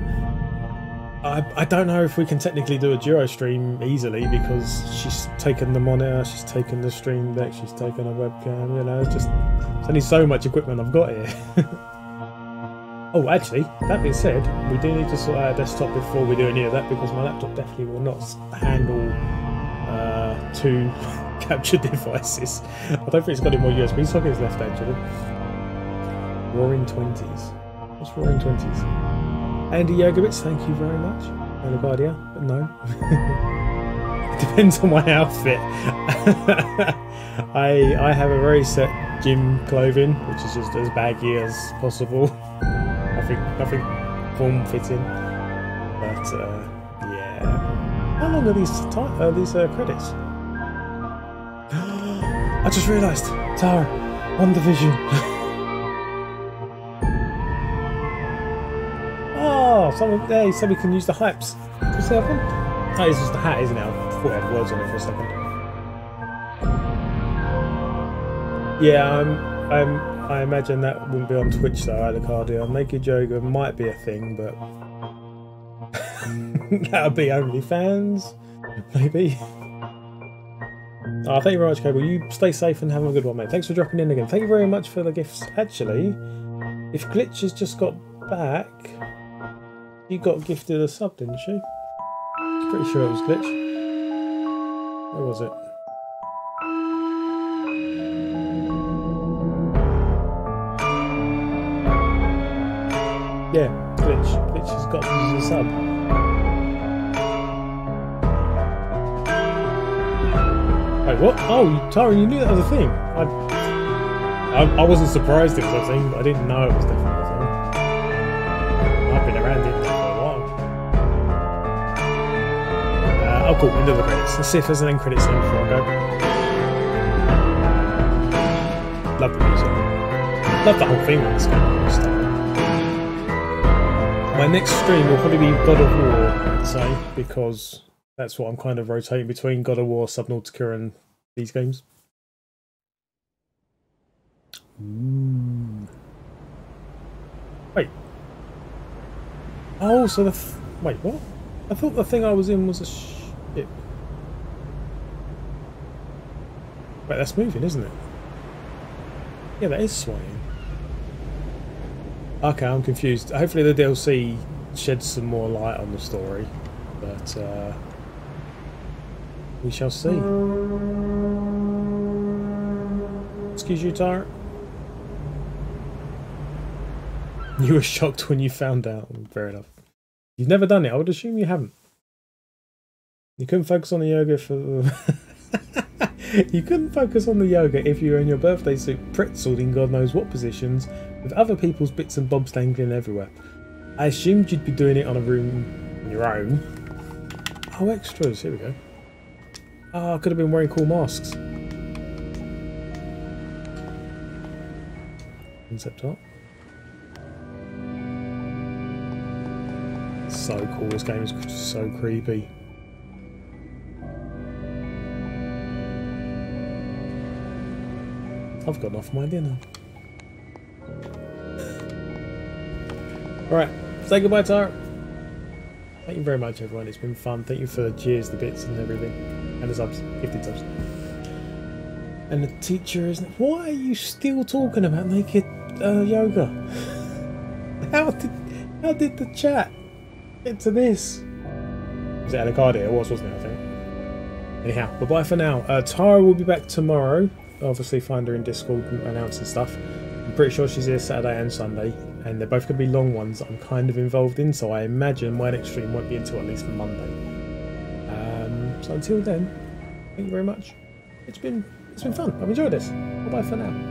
I don't know if we can technically do a duo stream easily because she's taken the monitor, she's taken the stream deck, she's taken a webcam, you know, it's only so much equipment I've got here. Oh, actually, that being said, we do need to sort out our desktop before we do any of that because my laptop definitely will not handle 2 capture devices. I don't think it's got any more USB sockets left, actually. Roaring 20s. What's Roaring 20s? Andy Yogovitz, thank you very much. Alicardia, but no. It depends on my outfit. I have a very set gym clothing, which is just as baggy as possible. Nothing form-fitting. But, yeah. How long are these credits? I just realised. Tahra, WandaVision. Somebody can use the hypes. Is that one? Oh, it's just the hat, isn't it? I thought it had words on it for a second. Yeah, I imagine that wouldn't be on Twitch though, Alicardia. Naked yoga might be a thing, but That'll be OnlyFans, maybe. Oh, thank you very much, Cable. You stay safe and have a good one, mate. Thanks for dropping in again. Thank you very much for the gifts. Actually, if Glitch has just got back, you got gifted a sub, didn't you? I'm pretty sure it was Glitch. Where was it? Yeah, Glitch. Glitch has got a sub. What? Oh, Tyron, you knew that was a thing. I wasn't surprised it was a thing, but I didn't know it was definitely a thing. I've been around it for a while. Oh, cool. End of the credits. Let's see if there's an end credits thing before I go. Love the music. Love the whole thing when it's going to. My next stream will probably be God of War, I'd say, because that's what I'm kind of rotating between, God of War, Subnautica, and these games. Ooh. Wait. Oh, so the... Wait, what? I thought the thing I was in was a ship. Wait, that's moving, isn't it? Yeah, that is swaying. Okay, I'm confused. Hopefully the DLC sheds some more light on the story. But, we shall see. Excuse you, Tahra. You were shocked when you found out. Fair enough. You've never done it. I would assume you haven't. You couldn't focus on the yoga for... You couldn't focus on the yoga if you were in your birthday suit pretzeled in God knows what positions with other people's bits and bobs dangling everywhere. I assumed you'd be doing it on a room on your own. Oh, extras. Here we go. Ah, I could have been wearing cool masks. Concept art. So cool, this game is just so creepy. I've gotten off my dinner. Alright, say goodbye, Tahra. Thank you very much, everyone. It's been fun. Thank you for the cheers, the bits and everything. And the subs, gifted subs. And the teacher isn't. Why are you still talking about naked yoga? How did the chat get to this? Was it Alicardia? It was, wasn't it? I think. Anyhow, bye bye for now. Tahra will be back tomorrow. Obviously, find her in Discord and announcing stuff. I'm pretty sure she's here Saturday and Sunday, and they're both going to be long ones that I'm kind of involved in. So I imagine my next stream won't be until at least Monday. So until then, thank you very much. It's been fun. I've enjoyed this. Bye bye for now.